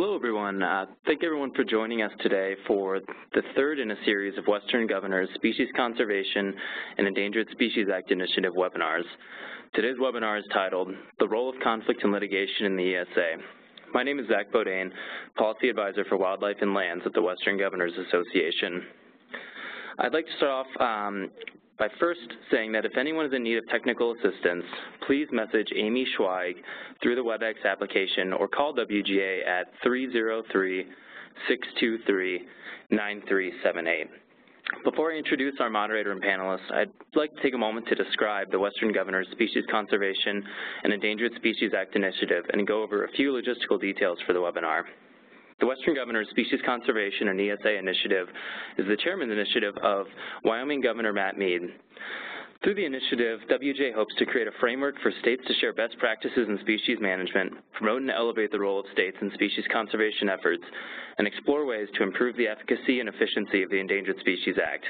Hello, everyone. Thank everyone for joining us today for the third in a series of Western Governors Species Conservation and Endangered Species Act Initiative webinars. Today's webinar is titled, The Role of Conflict and Litigation in the ESA. My name is Zach Bodine, Policy Advisor for Wildlife and Lands at the Western Governors Association. I'd like to start off by first saying that if anyone is in need of technical assistance, please message Amy Schweig through the WebEx application or call WGA at 303-623-9378. Before I introduce our moderator and panelists, I'd like to take a moment to describe the Western Governors Species Conservation and Endangered Species Act Initiative and go over a few logistical details for the webinar. The Western Governors Species Conservation and ESA Initiative is the chairman's initiative of Wyoming Governor Matt Mead. Through the initiative, WJ hopes to create a framework for states to share best practices in species management, promote and elevate the role of states in species conservation efforts, and explore ways to improve the efficacy and efficiency of the Endangered Species Act.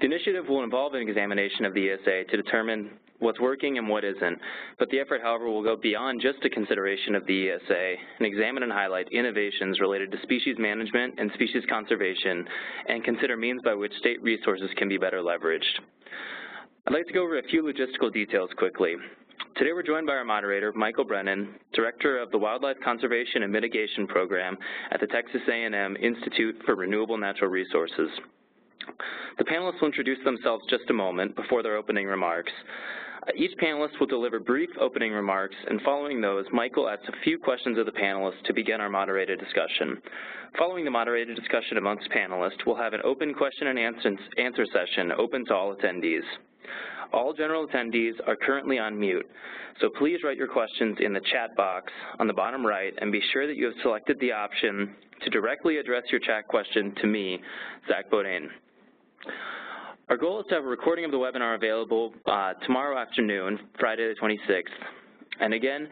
The initiative will involve an examination of the ESA to determine what's working and what isn't, but the effort, however, will go beyond just a consideration of the ESA and examine and highlight innovations related to species management and species conservation and consider means by which state resources can be better leveraged. I'd like to go over a few logistical details quickly. Today we're joined by our moderator, Michael Brennan, Director of the Wildlife Conservation and Mitigation Program at the Texas A&M Institute for Renewable Natural Resources. The panelists will introduce themselves just a moment before their opening remarks. Each panelist will deliver brief opening remarks, and following those, Michael asks a few questions of the panelists to begin our moderated discussion. Following the moderated discussion amongst panelists, we'll have an open question and answer session open to all attendees. All general attendees are currently on mute, so please write your questions in the chat box on the bottom right and be sure that you have selected the option to directly address your chat question to me, Zach Bodine. Our goal is to have a recording of the webinar available tomorrow afternoon, Friday the 26th. And again,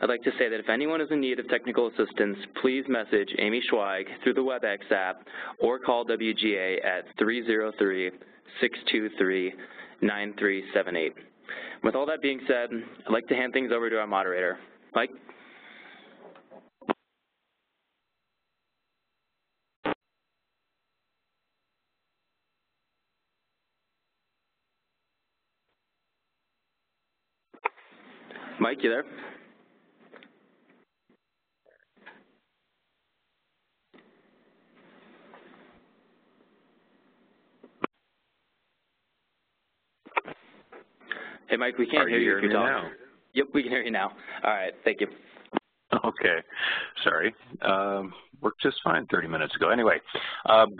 I'd like to say that if anyone is in need of technical assistance, please message Amy Schweig through the WebEx app or call WGA at 303-623-9378. With all that being said, I'd like to hand things over to our moderator. Mike? Mike, you there? Hey, Mike, we can't hear you if you talk. Yep, we can hear you now. All right, thank you. Okay, sorry. Worked just fine 30 minutes ago. Anyway,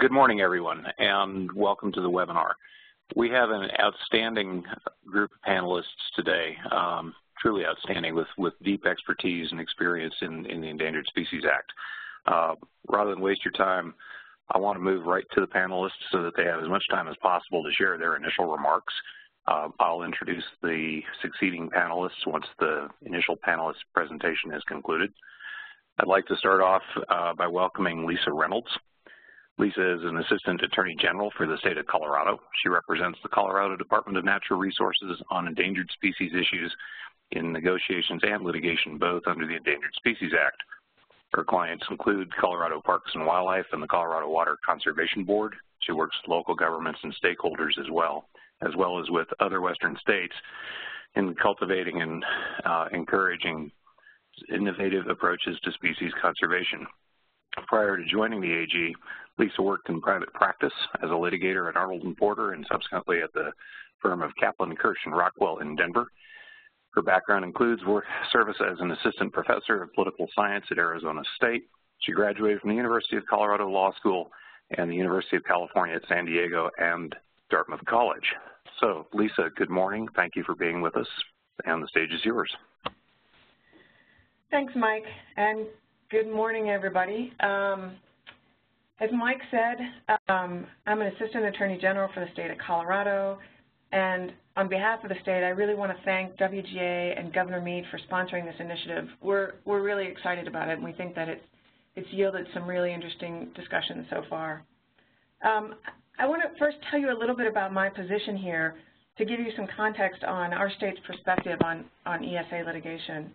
good morning, everyone, and welcome to the webinar. We have an outstanding group of panelists today. Truly outstanding with deep expertise and experience in the Endangered Species Act. Rather than waste your time, I want to move right to the panelists so that they have as much time as possible to share their initial remarks. I'll introduce the succeeding panelists once the initial panelist presentation is concluded. I'd like to start off by welcoming Lisa Reynolds. Lisa is an Assistant Attorney General for the state of Colorado. She represents the Colorado Department of Natural Resources on endangered species issues in negotiations and litigation, both under the Endangered Species Act. Her clients include Colorado Parks and Wildlife and the Colorado Water Conservation Board. She works with local governments and stakeholders as well as with other Western states in cultivating and encouraging innovative approaches to species conservation. Prior to joining the AG, Lisa worked in private practice as a litigator at Arnold & Porter and subsequently at the firm of Kaplan, Kirsch & Rockwell in Denver. Her background includes service as an assistant professor of political science at Arizona State. She graduated from the University of Colorado Law School and the University of California at San Diego and Dartmouth College. So, Lisa, good morning. Thank you for being with us, and the stage is yours. Thanks, Mike, and good morning, everybody. As Mike said, I'm an assistant attorney general for the state of Colorado, and on behalf of the state, I really want to thank WGA and Governor Mead for sponsoring this initiative. We're really excited about it, and we think that it's yielded some really interesting discussions so far. I want to first tell you a little bit about my position here to give you some context on our state's perspective on ESA litigation.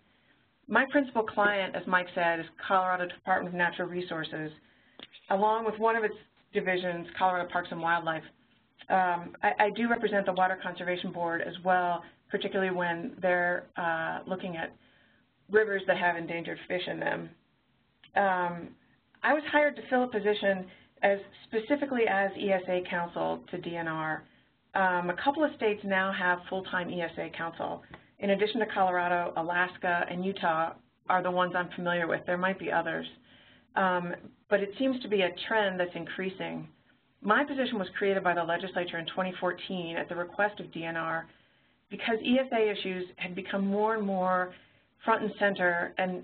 My principal client, as Mike said, is Colorado Department of Natural Resources, along with one of its divisions, Colorado Parks and Wildlife. I do represent the Water Conservation Board as well, particularly when they're looking at rivers that have endangered fish in them. I was hired to fill a position as specifically as ESA counsel to DNR. A couple of states now have full-time ESA counsel. In addition to Colorado, Alaska, and Utah are the ones I'm familiar with. There might be others. But it seems to be a trend that's increasing. My position was created by the legislature in 2014 at the request of DNR because ESA issues had become more and more front and center and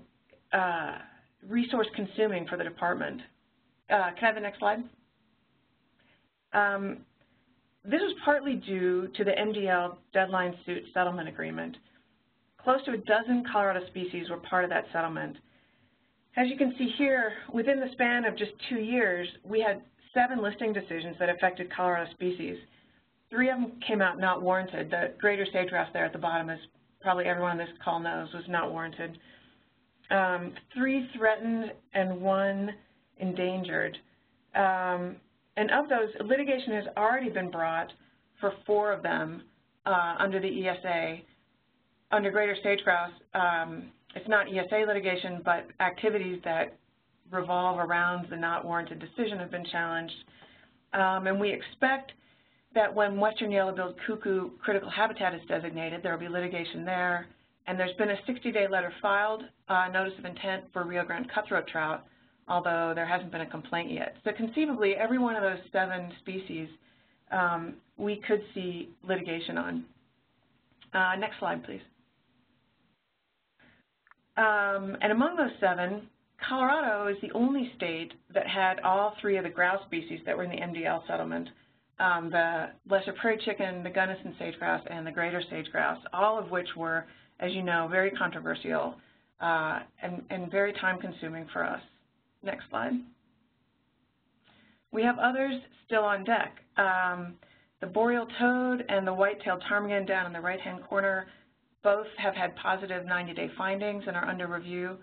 resource consuming for the department. Can I have the next slide? This was partly due to the MDL deadline suit settlement agreement. Close to a dozen Colorado species were part of that settlement. As you can see here, within the span of just 2 years, we had 7 listing decisions that affected Colorado species. 3 of them came out not warranted. The greater sage grouse there at the bottom, as probably everyone on this call knows, was not warranted. 3 threatened and 1 endangered. And of those, litigation has already been brought for 4 of them under the ESA. Under greater sage grouse, it's not ESA litigation, but activities that revolve around the not warranted decision have been challenged. And we expect that when western yellow-billed cuckoo critical habitat is designated, there will be litigation there. And there's been a 60-day letter filed, notice of intent for Rio Grande cutthroat trout, although there hasn't been a complaint yet. So conceivably, every one of those 7 species we could see litigation on. Next slide, please. And among those 7, Colorado is the only state that had all 3 of the grouse species that were in the MDL settlement, the lesser prairie chicken, the Gunnison sage grouse, and the greater sage grouse, all of which were, as you know, very controversial and very time-consuming for us. Next slide. We have others still on deck. The boreal toad and the white-tailed ptarmigan down in the right-hand corner both have had positive 90-day findings and are under review.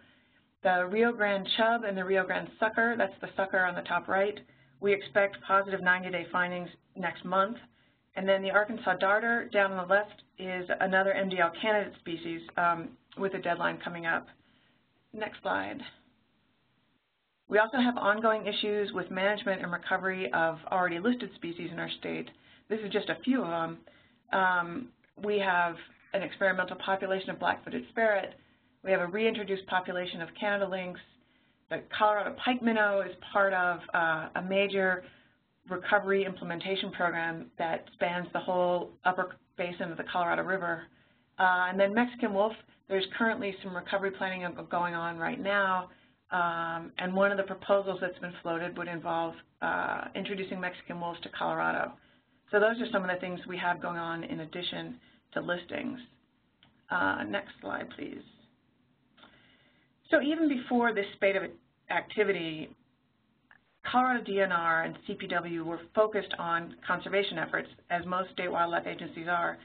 The Rio Grande chub and the Rio Grande sucker, that's the sucker on the top right, we expect positive 90-day findings next month. And then the Arkansas darter down on the left is another MDL candidate species with a deadline coming up. Next slide. We also have ongoing issues with management and recovery of already listed species in our state. This is just a few of them. We have an experimental population of black-footed sparrow. We have a reintroduced population of Canada lynx. The Colorado pike minnow is part of a major recovery implementation program that spans the whole upper basin of the Colorado River. And then Mexican wolf, there's currently some recovery planning going on right now. And one of the proposals that's been floated would involve introducing Mexican wolves to Colorado. So those are some of the things we have going on in addition to listings. Next slide, please. So even before this spate of activity, Colorado DNR and CPW were focused on conservation efforts, as most state wildlife agencies are,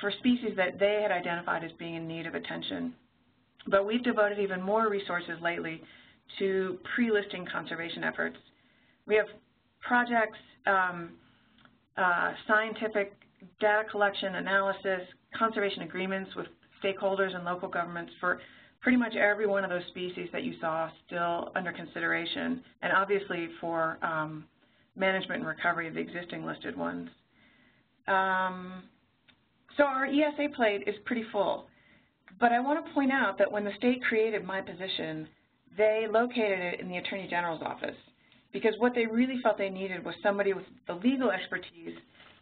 for species that they had identified as being in need of attention. But we've devoted even more resources lately to pre-listing conservation efforts. We have projects, scientific data collection, analysis, conservation agreements with stakeholders and local governments for pretty much every one of those species that you saw still under consideration, and obviously for management and recovery of the existing listed ones. So our ESA plate is pretty full. But I want to point out that when the state created my position, they located it in the Attorney General's office because what they really felt they needed was somebody with the legal expertise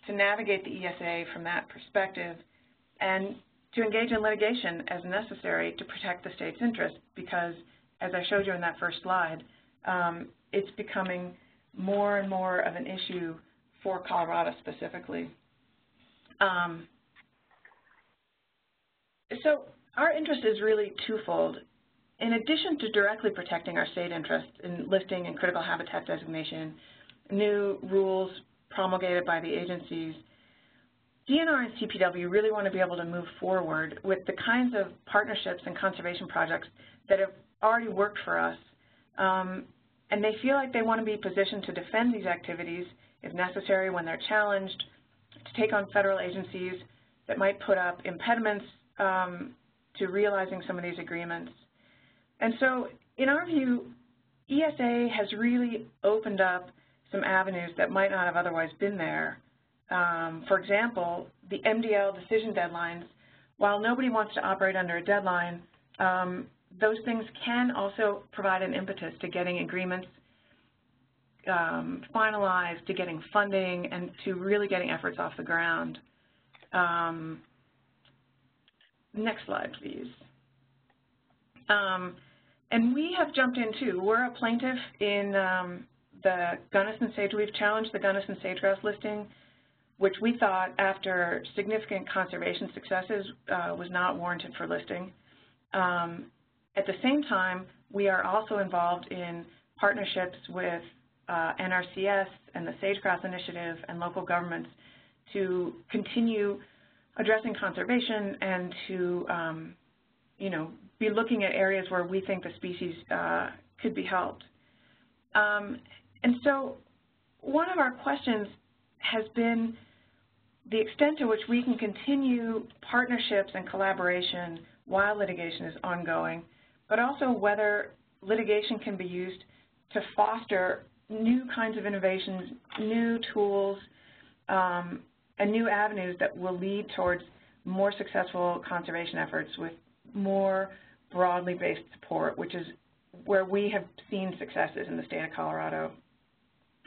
to navigate the ESA from that perspective and to engage in litigation as necessary to protect the state's interests because, as I showed you in that first slide, it's becoming more and more of an issue for Colorado specifically. So our interest is really twofold. In addition to directly protecting our state interests in listing and critical habitat designation, new rules promulgated by the agencies, DNR and CPW really want to be able to move forward with the kinds of partnerships and conservation projects that have already worked for us, and they feel like they want to be positioned to defend these activities if necessary when they're challenged, to take on federal agencies that might put up impediments to realizing some of these agreements. And so, in our view, ESA has really opened up some avenues that might not have otherwise been there. For example, the MDL decision deadlines, while nobody wants to operate under a deadline, those things can also provide an impetus to getting agreements finalized, to getting funding, and to really getting efforts off the ground. Next slide, please. And we have jumped in, too. We're a plaintiff in the Gunnison and Sage. We've challenged the Gunnison and Sage Grouse listing, which we thought, after significant conservation successes, was not warranted for listing. At the same time, we are also involved in partnerships with NRCS and the Sage Grouse Initiative and local governments to continue addressing conservation and to, you know, be looking at areas where we think the species could be helped. And so one of our questions has been the extent to which we can continue partnerships and collaboration while litigation is ongoing, but also whether litigation can be used to foster new kinds of innovations, new tools, and new avenues that will lead towards more successful conservation efforts with more broadly based support, which is where we have seen successes in the state of Colorado.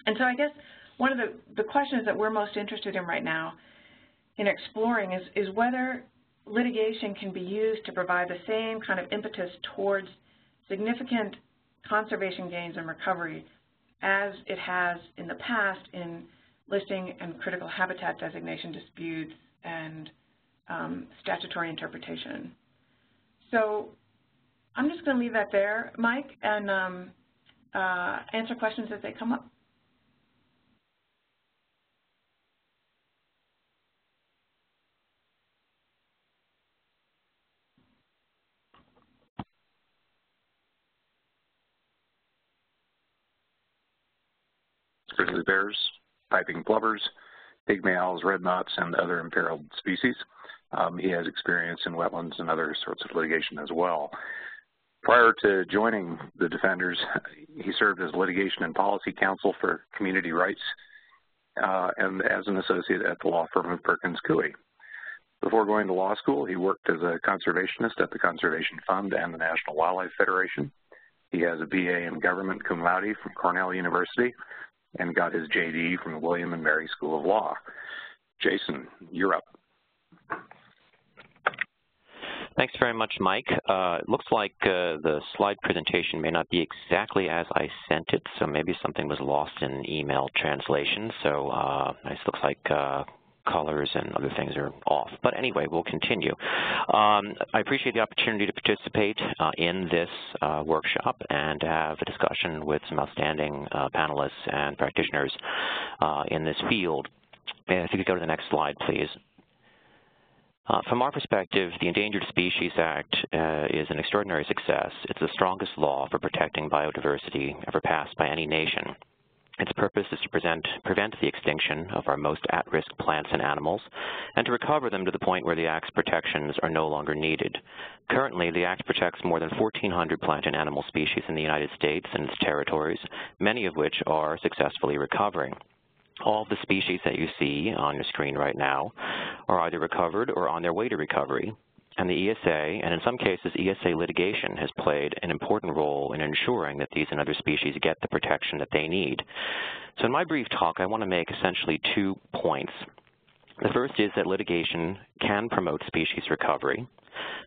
And so I guess one of the questions that we're most interested in right now in exploring is whether litigation can be used to provide the same kind of impetus towards significant conservation gains and recovery as it has in the past in listing and critical habitat designation disputes and statutory interpretation. So I'm just going to leave that there, Mike, and answer questions as they come up. Grizzly bears, piping plovers, pygmy owls, red knots, and other imperiled species. He has experience in wetlands and other sorts of litigation as well. Prior to joining the Defenders, he served as litigation and policy counsel for community rights and as an associate at the law firm of Perkins Coie. Before going to law school, he worked as a conservationist at the Conservation Fund and the National Wildlife Federation. He has a BA in government cum laude from Cornell University and got his JD from the William and Mary School of Law. Jason, you're up. Thanks very much, Mike. It looks like the slide presentation may not be exactly as I sent it, so maybe something was lost in email translation. So it looks like colors and other things are off. But anyway, we'll continue. I appreciate the opportunity to participate in this workshop and to have a discussion with some outstanding panelists and practitioners in this field. And if you could go to the next slide, please. From our perspective, the Endangered Species Act is an extraordinary success. It's the strongest law for protecting biodiversity ever passed by any nation. Its purpose is to prevent the extinction of our most at-risk plants and animals and to recover them to the point where the Act's protections are no longer needed. Currently, the Act protects more than 1,400 plant and animal species in the United States and its territories, many of which are successfully recovering. All of the species that you see on your screen right now are either recovered or on their way to recovery, and the ESA, and in some cases ESA litigation, has played an important role in ensuring that these and other species get the protection that they need. So in my brief talk, I want to make essentially 2 points. The first is that litigation can promote species recovery.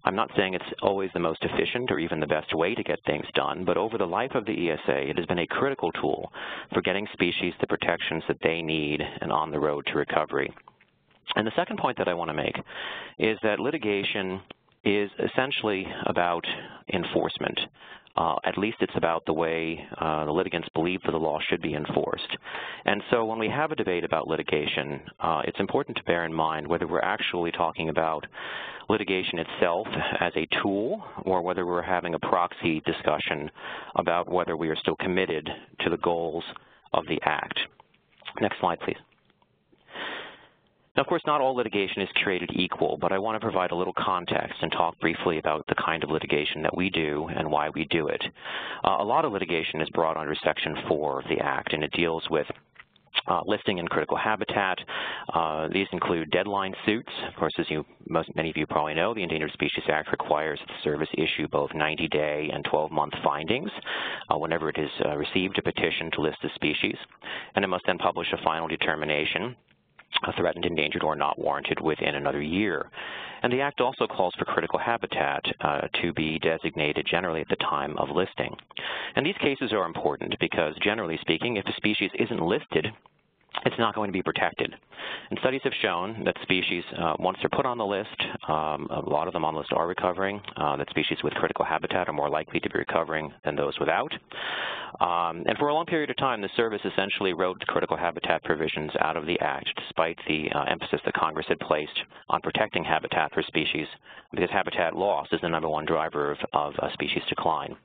I'm not saying it's always the most efficient or even the best way to get things done, but over the life of the ESA, it has been a critical tool for getting species the protections that they need and on the road to recovery. And the second point that I want to make is that litigation is essentially about enforcement. At least it's about the way the litigants believe that the law should be enforced. And so when we have a debate about litigation, it's important to bear in mind whether we're actually talking about litigation itself as a tool or whether we're having a proxy discussion about whether we are still committed to the goals of the Act. Next slide, please. Now, of course, not all litigation is created equal, but I want to provide a little context and talk briefly about the kind of litigation that we do and why we do it. A lot of litigation is brought under Section 4 of the Act, and it deals with listing in critical habitat. These include deadline suits. Of course, as many of you probably know, the Endangered Species Act requires that the service issue both 90-day and 12-month findings whenever it has received a petition to list the species, and it must then publish a final determination, threatened, endangered, or not warranted within another year. And the Act also calls for critical habitat to be designated generally at the time of listing. And these cases are important because, generally speaking, if a species isn't listed, it's not going to be protected. And studies have shown that species, once they're put on the list, a lot of them on the list are recovering, that species with critical habitat are more likely to be recovering than those without. And for a long period of time, the service essentially wrote critical habitat provisions out of the Act, despite the emphasis that Congress had placed on protecting habitat for species, because habitat loss is the #1 driver of species decline.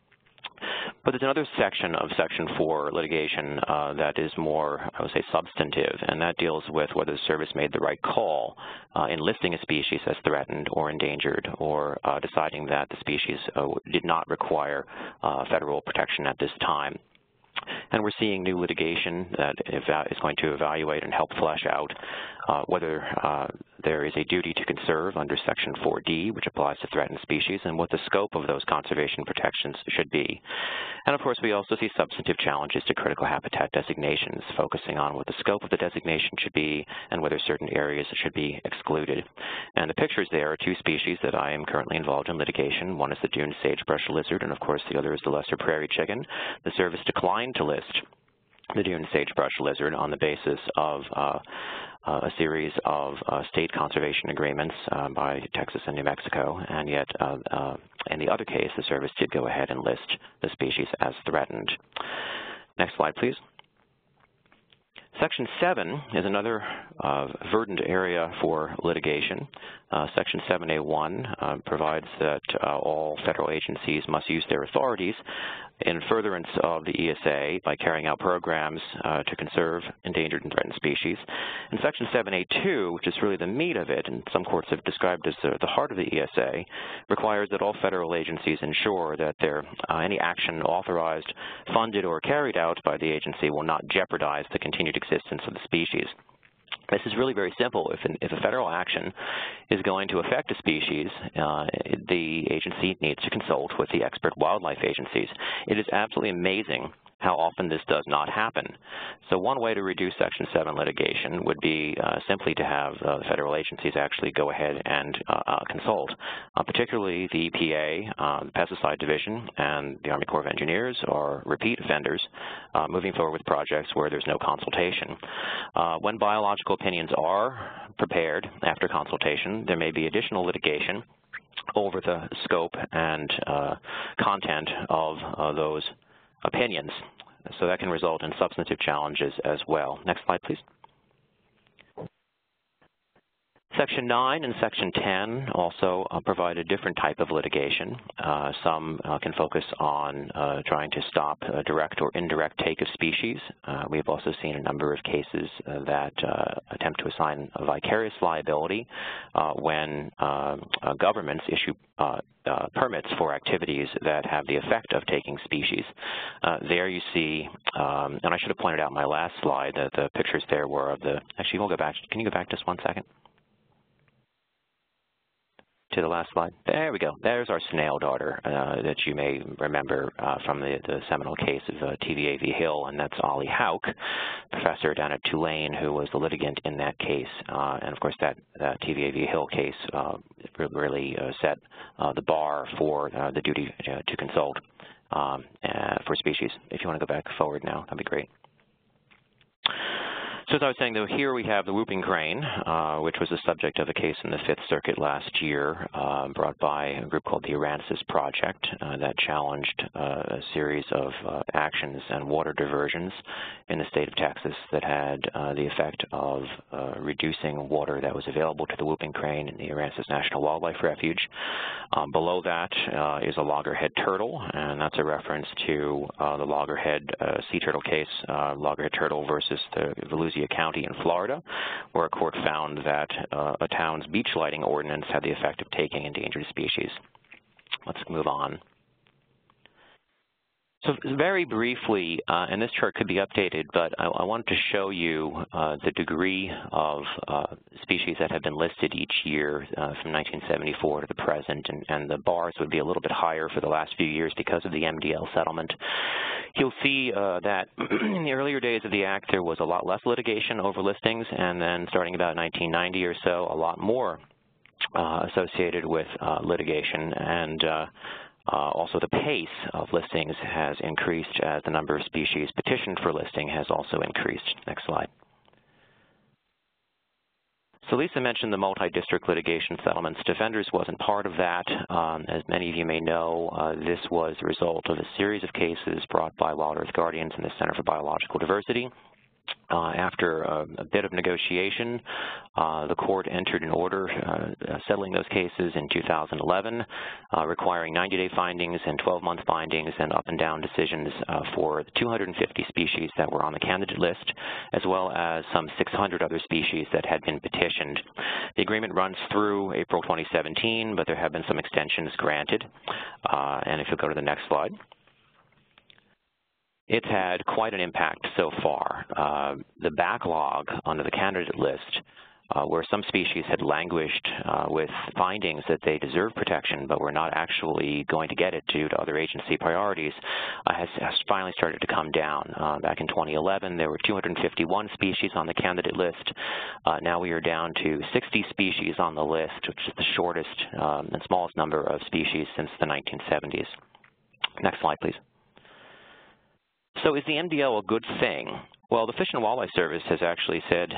But there's another section of Section 4 litigation that is more, I would say, substantive, and that deals with whether the service made the right call in listing a species as threatened or endangered, or deciding that the species did not require federal protection at this time. And we're seeing new litigation that is going to evaluate and help flesh out whether there is a duty to conserve under Section 4D, which applies to threatened species, and what the scope of those conservation protections should be. And of course, we also see substantive challenges to critical habitat designations, focusing on what the scope of the designation should be and whether certain areas should be excluded. And the pictures there are two species that I am currently involved in litigation. One is the Dune sagebrush lizard, and of course, the other is the lesser prairie chicken. The service declined to list the Dune sagebrush lizard on the basis of a series of state conservation agreements by Texas and New Mexico, and yet in the other case, the service did go ahead and list the species as threatened. Next slide, please. Section 7 is another verdant area for litigation. Section 7A1 provides that all federal agencies must use their authorities in furtherance of the ESA by carrying out programs to conserve endangered and threatened species. And Section 7A2, which is really the meat of it, and some courts have described as the heart of the ESA, requires that all federal agencies ensure that any action authorized, funded, or carried out by the agency will not jeopardize the continued existence of the species. This is really very simple. If a federal action is going to affect a species, the agency needs to consult with the expert wildlife agencies. It is absolutely amazing how often this does not happen. So one way to reduce Section 7 litigation would be simply to have federal agencies actually go ahead and consult. Particularly the EPA, the Pesticide Division, and the Army Corps of Engineers are repeat offenders moving forward with projects where there's no consultation. When biological opinions are prepared after consultation, there may be additional litigation over the scope and content of those opinions, so that can result in substantive challenges as well. Next slide, please. Section 9 and Section 10 also provide a different type of litigation. Some can focus on trying to stop direct or indirect take of species. We've also seen a number of cases that attempt to assign a vicarious liability when governments issue permits for activities that have the effect of taking species. There you see, and I should have pointed out in my last slide that the pictures there were of the, actually we'll go back, can you go back just one second? To the last slide. There we go. There's our snail darter that you may remember from the seminal case of TVA v. Hill, and that's Ollie Houck, professor down at Tulane, who was the litigant in that case. And of course, that TVA v. Hill case really set the bar for the duty to consult for species. If you want to go back forward now, that'd be great. So as I was saying, though, here we have the whooping crane, which was the subject of a case in the Fifth Circuit last year brought by a group called the Aransas Project that challenged a series of actions and water diversions in the state of Texas that had the effect of reducing water that was available to the whooping crane in the Aransas National Wildlife Refuge. Below that is a loggerhead turtle, and that's a reference to the loggerhead sea turtle case, loggerhead turtle versus the Volusia County in Florida, where a court found that a town's beach lighting ordinance had the effect of taking endangered species. Let's move on. So very briefly, and this chart could be updated, but I wanted to show you the degree of species that have been listed each year from 1974 to the present, and the bars would be a little bit higher for the last few years because of the MDL settlement. You'll see that in the earlier days of the Act, there was a lot less litigation over listings, and then starting about 1990 or so, a lot more associated with litigation. And also, the pace of listings has increased as the number of species petitioned for listing has also increased. Next slide. So Lisa mentioned the multi-district litigation settlements. Defenders wasn't part of that. As many of you may know, this was the result of a series of cases brought by Wild Earth Guardians and the Center for Biological Diversity. After a bit of negotiation, the court entered an order settling those cases in 2011, requiring 90-day findings and 12-month findings and up and down decisions for the 250 species that were on the candidate list, as well as some 600 other species that had been petitioned. The agreement runs through April 2017, but there have been some extensions granted. And if you'll go to the next slide. It's had quite an impact so far. The backlog under the candidate list, where some species had languished with findings that they deserve protection but were not actually going to get it due to other agency priorities, has finally started to come down. Back in 2011, there were 251 species on the candidate list. Now we are down to 60 species on the list, which is the shortest and smallest number of species since the 1970s. Next slide, please. So is the MDL a good thing? Well, the Fish and Wildlife Service has actually said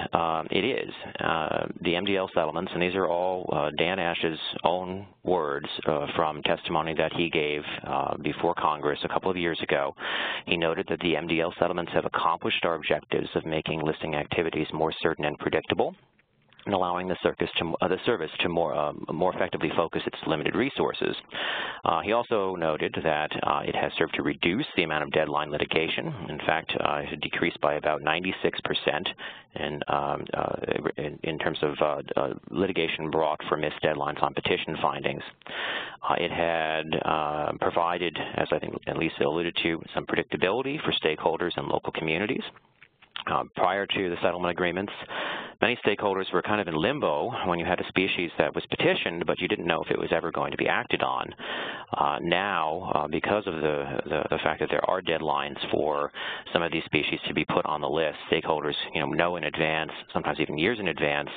it is. The MDL settlements, and these are all Dan Ash's own words from testimony that he gave before Congress a couple of years ago. He noted that the MDL settlements have accomplished our objectives of making listing activities more certain and predictable, and allowing the service to more effectively focus its limited resources. He also noted that it has served to reduce the amount of deadline litigation. In fact, it had decreased by about 96% in terms of litigation brought for missed deadlines on petition findings. It had provided, as I think Lisa alluded to, some predictability for stakeholders and local communities. Prior to the settlement agreements, many stakeholders were kind of in limbo when you had a species that was petitioned, but you didn't know if it was ever going to be acted on. Now, because of the fact that there are deadlines for some of these species to be put on the list, stakeholders know in advance, sometimes even years in advance,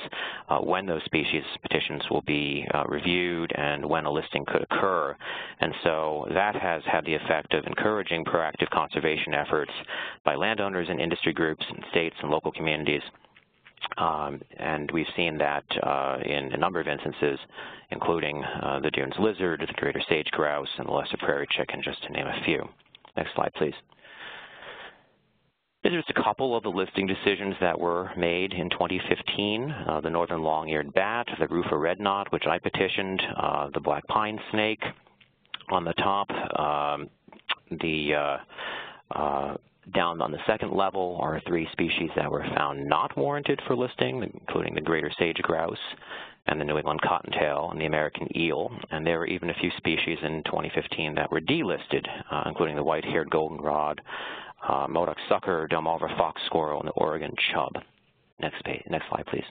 when those species petitions will be reviewed and when a listing could occur. And so that has had the effect of encouraging proactive conservation efforts by landowners and industry groups and states and local communities. And we've seen that in a number of instances, including the Dunes lizard, the greater sage grouse, and the lesser prairie chicken, just to name a few. Next slide, please. These are just a couple of the listing decisions that were made in 2015. The northern long-eared bat, the rufa redknot, which I petitioned, the black pine snake on the top, down on the second level are three species that were found not warranted for listing, including the greater sage grouse and the New England cottontail and the American eel. And there were even a few species in 2015 that were delisted, including the white-haired goldenrod, Modoc sucker, Delmarva fox squirrel, and the Oregon chub. Next page, next slide, please.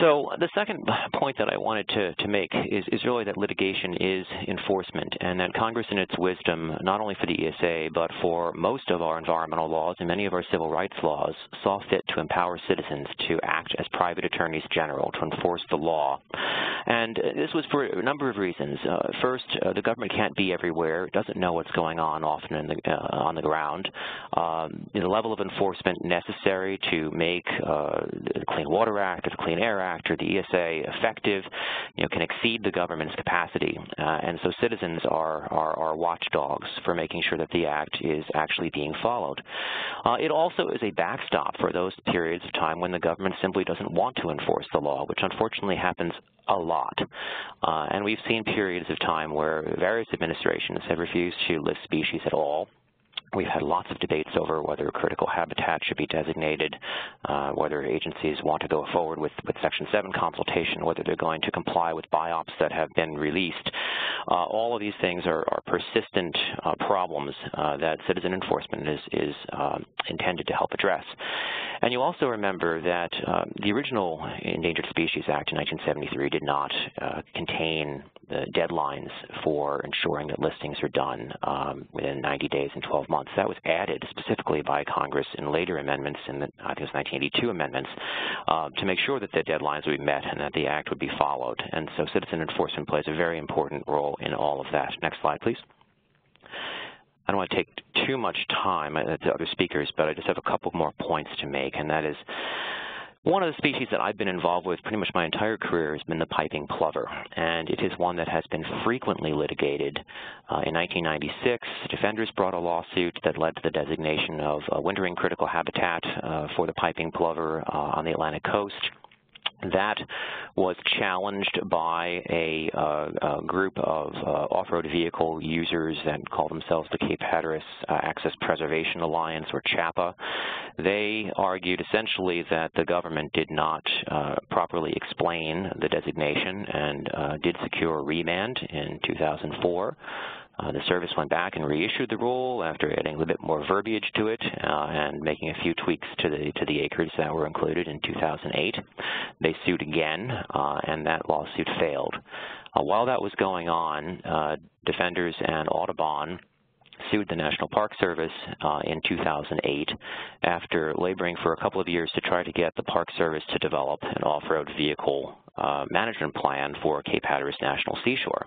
So the second point that I wanted to make is really that litigation is enforcement, and that Congress in its wisdom, not only for the ESA, but for most of our environmental laws and many of our civil rights laws, saw fit to empower citizens to act as private attorneys general to enforce the law. And this was for a number of reasons. First, the government can't be everywhere. It doesn't know what's going on often in the, on the ground. The level of enforcement necessary to make the Clean Water Act or the Clean Air Act or the ESA effective, can exceed the government's capacity. And so citizens are watchdogs for making sure that the act is actually being followed. It also is a backstop for those periods of time when the government simply doesn't want to enforce the law, which unfortunately happens a lot. And we've seen periods of time where various administrations have refused to list species at all. We've had lots of debates over whether critical habitat should be designated, whether agencies want to go forward with Section 7 consultation, whether they're going to comply with biops that have been released. All of these things are persistent problems that citizen enforcement is intended to help address. And you also remember that the original Endangered Species Act in 1973 did not contain the deadlines for ensuring that listings are done within 90 days and 12 months. That was added specifically by Congress in later amendments, in the, I think it was 1982 amendments, to make sure that the deadlines would be met and that the act would be followed. And so citizen enforcement plays a very important role in all of that. Next slide, please. I don't want to take too much time to other speakers, but I just have a couple more points to make, and that is, one of the species that I've been involved with pretty much my entire career has been the piping plover, and it is one that has been frequently litigated. In 1996, defenders brought a lawsuit that led to the designation of a wintering critical habitat for the piping plover on the Atlantic coast. That was challenged by a group of off-road vehicle users that call themselves the Cape Hatteras Access Preservation Alliance, or CHAPA. They argued essentially that the government did not properly explain the designation and did secure remand in 2004. The service went back and reissued the rule after adding a little bit more verbiage to it and making a few tweaks to the acreage that were included in 2008. They sued again, and that lawsuit failed. While that was going on, defenders and Audubon sued the National Park Service in 2008 after laboring for a couple of years to try to get the Park Service to develop an off-road vehicle management plan for Cape Hatteras National Seashore.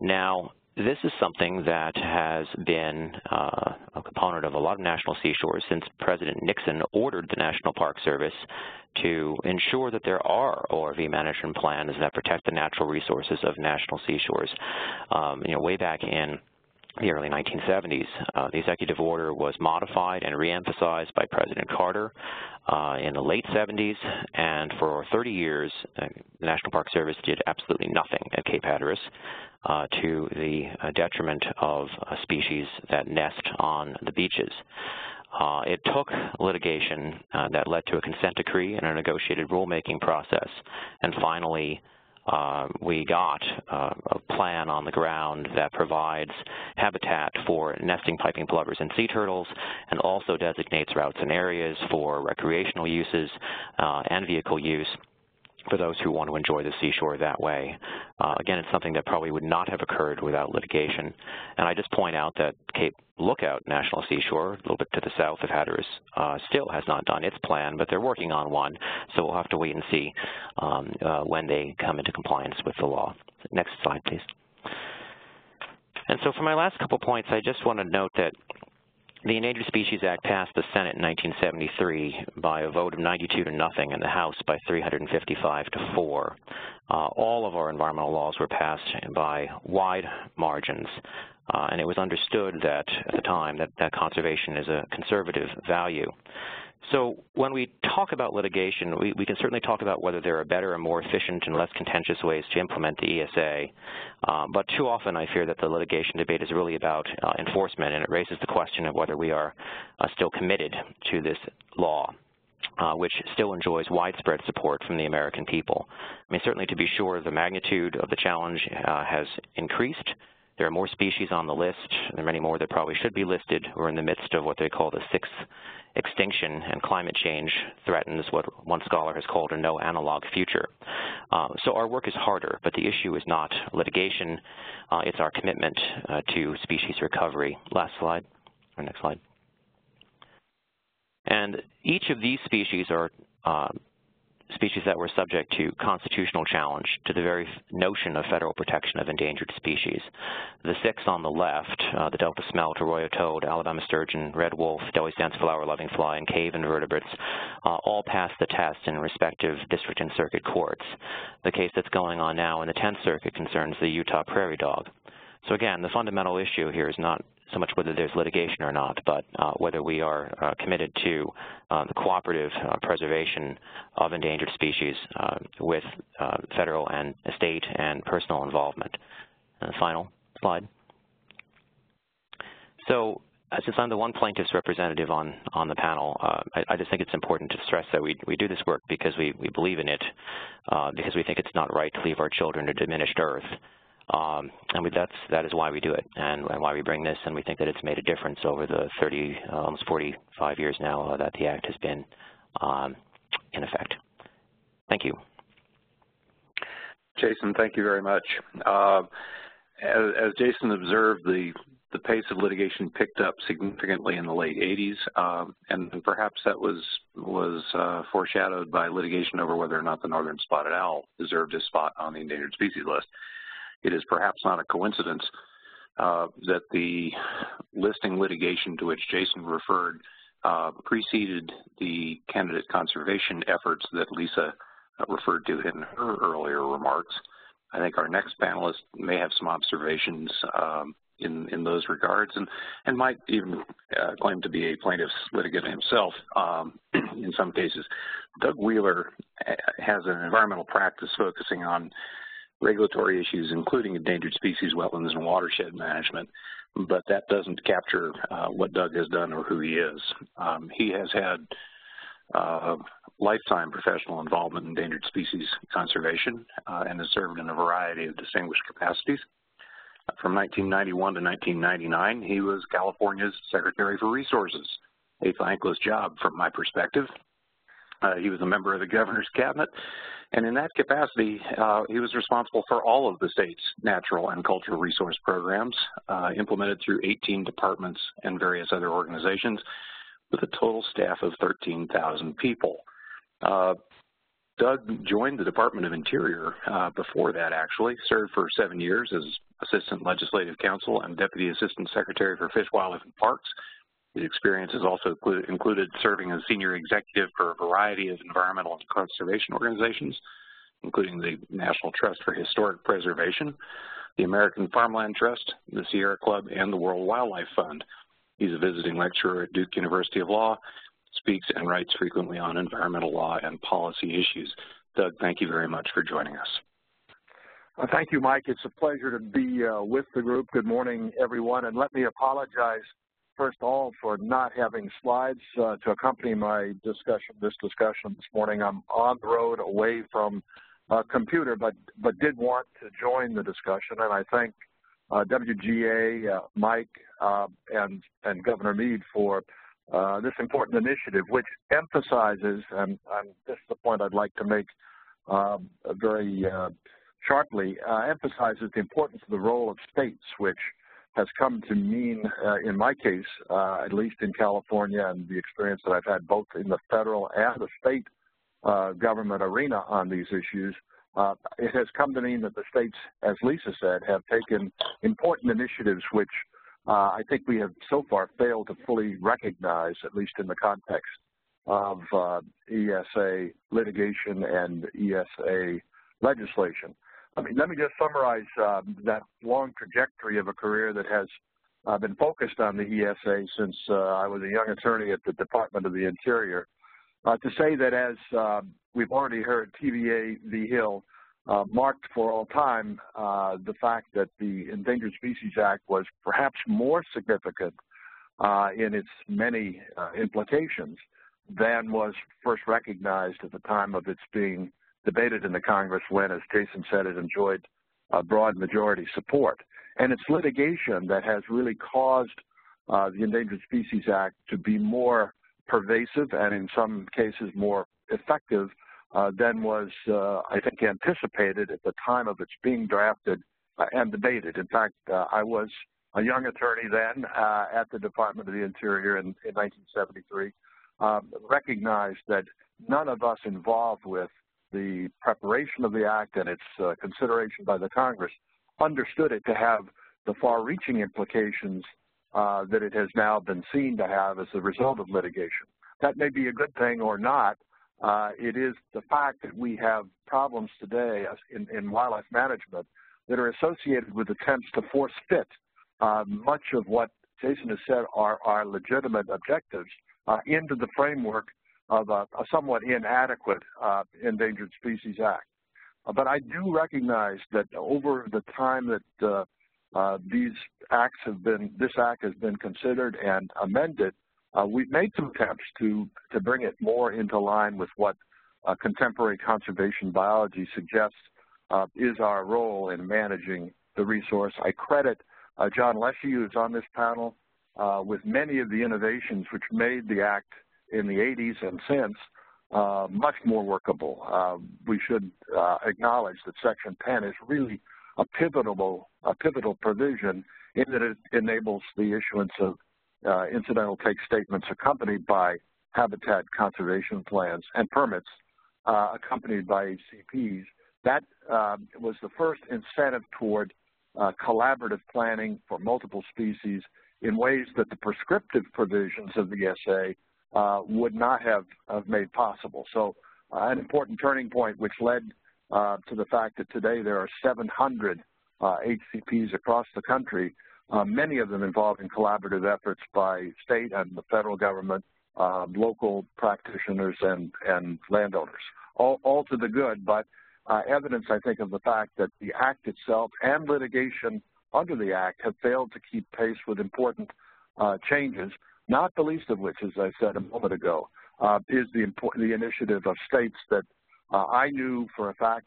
Now, this is something that has been a component of a lot of national seashores since President Nixon ordered the National Park Service to ensure that there are ORV management plans that protect the natural resources of national seashores. Way back in the early 1970s, the executive order was modified and reemphasized by President Carter in the late 70s, and for 30 years, the National Park Service did absolutely nothing at Cape Hatteras, to the detriment of species that nest on the beaches. It took litigation that led to a consent decree and a negotiated rulemaking process, and finally, we got a plan on the ground that provides habitat for nesting piping plovers and sea turtles, and also designates routes and areas for recreational uses and vehicle use for those who want to enjoy the seashore that way. Again, it's something that probably would not have occurred without litigation. And I just point out that Cape Lookout National Seashore, a little bit to the south of Hatteras, still has not done its plan, but they're working on one, so we'll have to wait and see when they come into compliance with the law. Next slide, please. And so for my last couple points, I just want to note that the Endangered Species Act passed the Senate in 1973 by a vote of 92-0 and the House by 355-4. All of our environmental laws were passed by wide margins, and it was understood that at the time that conservation is a conservative value. So when we talk about litigation, we can certainly talk about whether there are better and more efficient and less contentious ways to implement the ESA, but too often I fear that the litigation debate is really about enforcement, and it raises the question of whether we are still committed to this law, which still enjoys widespread support from the American people. I mean, certainly to be sure, the magnitude of the challenge has increased. There are more species on the list. There are many more that probably should be listed. We're in the midst of what they call the sixth extinction, and climate change threatens what one scholar has called a no analog future. So our work is harder, but the issue is not litigation. It's our commitment to species recovery. Last slide, or next slide. And each of these species are species that were subject to constitutional challenge to the very notion of federal protection of endangered species. The six on the left, the Delta smelt, Arroyo toad, Alabama sturgeon, red wolf, Deli-stunts flower-loving fly, and cave invertebrates, all passed the test in respective district and circuit courts. The case that's going on now in the 10th Circuit concerns the Utah prairie dog. So again, the fundamental issue here is not so much whether there's litigation or not, but whether we are committed to the cooperative preservation of endangered species with federal and state and personal involvement. And the final slide. So since I'm the one plaintiff's representative on the panel, I just think it's important to stress that we do this work because we believe in it, because we think it's not right to leave our children a diminished earth. And that is why we do it, and why we bring this, and we think that it's made a difference over the 30, almost 45 years now that the Act has been in effect. Thank you. Jason, thank you very much. As Jason observed, the pace of litigation picked up significantly in the late 80s, and perhaps that was foreshadowed by litigation over whether or not the northern spotted owl deserved a spot on the endangered species list. It is perhaps not a coincidence that the listing litigation to which Jason referred preceded the candidate conservation efforts that Lisa referred to in her earlier remarks. I think our next panelist may have some observations in those regards, and might even claim to be a plaintiff's litigant himself in some cases. Doug Wheeler has an environmental practice focusing on regulatory issues, including endangered species, wetlands, and watershed management, but that doesn't capture what Doug has done or who he is. He has had lifetime professional involvement in endangered species conservation and has served in a variety of distinguished capacities. From 1991 to 1999, he was California's Secretary for Resources, a thankless job from my perspective. He was a member of the governor's cabinet, and in that capacity, he was responsible for all of the state's natural and cultural resource programs, implemented through 18 departments and various other organizations, with a total staff of 13,000 people. Doug joined the Department of Interior before that, actually, served for 7 years as Assistant Legislative Counsel and Deputy Assistant Secretary for Fish, Wildlife, and Parks. His experience has also included serving as senior executive for a variety of environmental and conservation organizations, including the National Trust for Historic Preservation, the American Farmland Trust, the Sierra Club, and the World Wildlife Fund. He's a visiting lecturer at Duke University of Law, speaks and writes frequently on environmental law and policy issues. Doug, thank you very much for joining us. Well, thank you, Mike. It's a pleasure to be with the group. Good morning, everyone, and let me apologize first of all for not having slides to accompany my discussion this morning. I'm on the road away from a computer, but did want to join the discussion, and I thank WGA, Mike, and Governor Mead for this important initiative, which emphasizes, and this is the point I'd like to make very sharply, emphasizes the importance of the role of states, which has come to mean, in my case, at least in California, and the experience that I've had both in the federal and the state government arena on these issues, it has come to mean that the states, as Lisa said, have taken important initiatives which I think we have so far failed to fully recognize, at least in the context of ESA litigation and ESA legislation. I mean, let me just summarize that long trajectory of a career that has been focused on the ESA since I was a young attorney at the Department of the Interior. To say that, as we've already heard, TVA v. Hill marked for all time the fact that the Endangered Species Act was perhaps more significant in its many implications than was first recognized at the time of its being debated in the Congress when, as Jason said, it enjoyed broad majority support. And it's litigation that has really caused the Endangered Species Act to be more pervasive and in some cases more effective than was, I think, anticipated at the time of its being drafted and debated. In fact, I was a young attorney then at the Department of the Interior in 1973, recognized that none of us involved with the preparation of the act and its consideration by the Congress, understood it to have the far-reaching implications that it has now been seen to have as a result of litigation. That may be a good thing or not. It is the fact that we have problems today in wildlife management that are associated with attempts to force fit much of what Jason has said are our legitimate objectives into the framework of a somewhat inadequate Endangered Species Act. But I do recognize that over the time that this act has been considered and amended, we've made some attempts to bring it more into line with what contemporary conservation biology suggests is our role in managing the resource. I credit John Leshy, who's on this panel, with many of the innovations which made the act in the 80s and since much more workable. We should acknowledge that Section 10 is really a pivotal provision in that it enables the issuance of incidental take statements accompanied by habitat conservation plans and permits accompanied by HCPs. That was the first incentive toward collaborative planning for multiple species in ways that the prescriptive provisions of the ESA would not have made possible. So an important turning point which led to the fact that today there are 700 HCPs across the country, many of them involved in collaborative efforts by state and the federal government, local practitioners and landowners, all to the good, but evidence, I think, of the fact that the act itself and litigation under the act have failed to keep pace with important changes, not the least of which, as I said a moment ago, is the initiative of states that I knew for a fact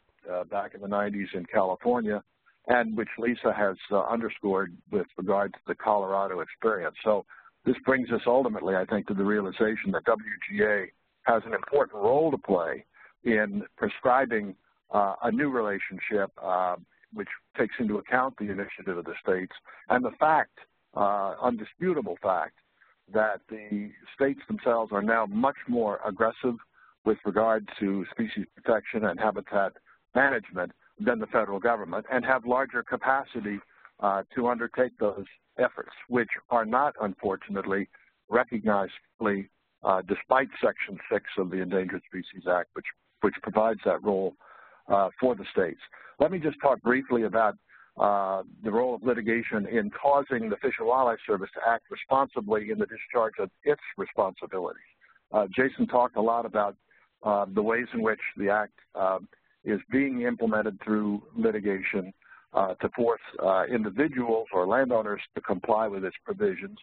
back in the 90s in California, and which Lisa has underscored with regard to the Colorado experience. So this brings us ultimately, I think, to the realization that WGA has an important role to play in prescribing a new relationship which takes into account the initiative of the states and the fact, undisputable fact, that the states themselves are now much more aggressive with regard to species protection and habitat management than the federal government and have larger capacity to undertake those efforts, which are not, unfortunately, recognizably despite Section 6 of the Endangered Species Act, which provides that role for the states. Let me just talk briefly about the role of litigation in causing the Fish and Wildlife Service to act responsibly in the discharge of its responsibilities. Jason talked a lot about the ways in which the act is being implemented through litigation to force individuals or landowners to comply with its provisions,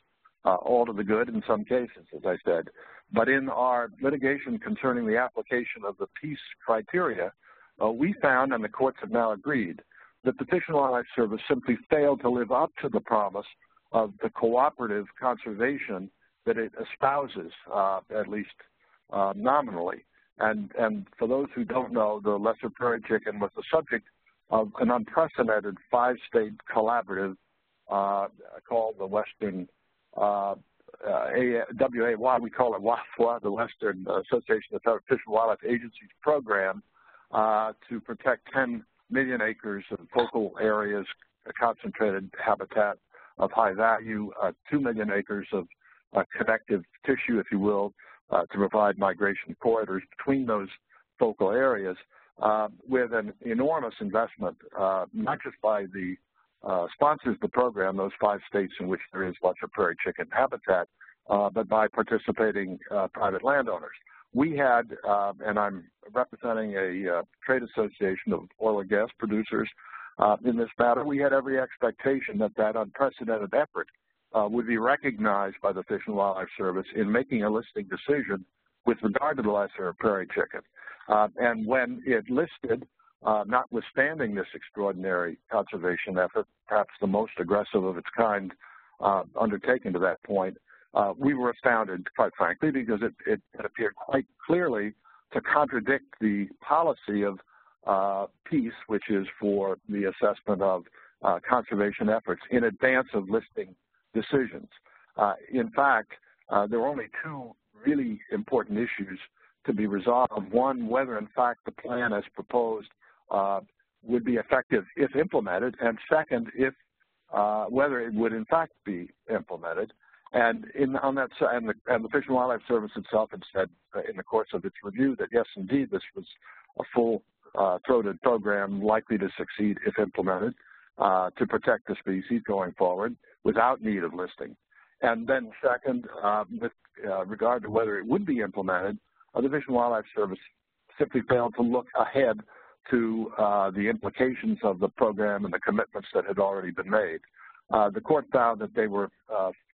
all to the good in some cases, as I said. But in our litigation concerning the application of the peace criteria, we found, and the courts have now agreed, that the Fish and Wildlife Service simply failed to live up to the promise of the cooperative conservation that it espouses, at least nominally. And for those who don't know, the lesser prairie chicken was the subject of an unprecedented five-state collaborative called the Western WAY, we call it WAFWA, the Western Association of Fish and Wildlife Agencies Program, to protect 10 million acres of focal areas, a concentrated habitat of high value, 2 million acres of connective tissue, if you will, to provide migration corridors between those focal areas with an enormous investment, not just by the sponsors of the program, those five states in which there is lesser prairie chicken habitat, but by participating private landowners. We had, and I'm representing a trade association of oil and gas producers in this matter, we had every expectation that that unprecedented effort would be recognized by the Fish and Wildlife Service in making a listing decision with regard to the lesser prairie chicken. And when it listed, notwithstanding this extraordinary conservation effort, perhaps the most aggressive of its kind undertaken to that point, we were astounded, quite frankly, because it appeared quite clearly to contradict the policy of peace, which is for the assessment of conservation efforts in advance of listing decisions. In fact, there were only two really important issues to be resolved. One, whether in fact the plan as proposed would be effective if implemented, and second, if whether it would in fact be implemented. And the Fish and Wildlife Service itself had said in the course of its review that yes, indeed, this was a full-throated program likely to succeed if implemented to protect the species going forward without need of listing. And then second, with regard to whether it would be implemented, the Fish and Wildlife Service simply failed to look ahead to the implications of the program and the commitments that had already been made. The court found that they were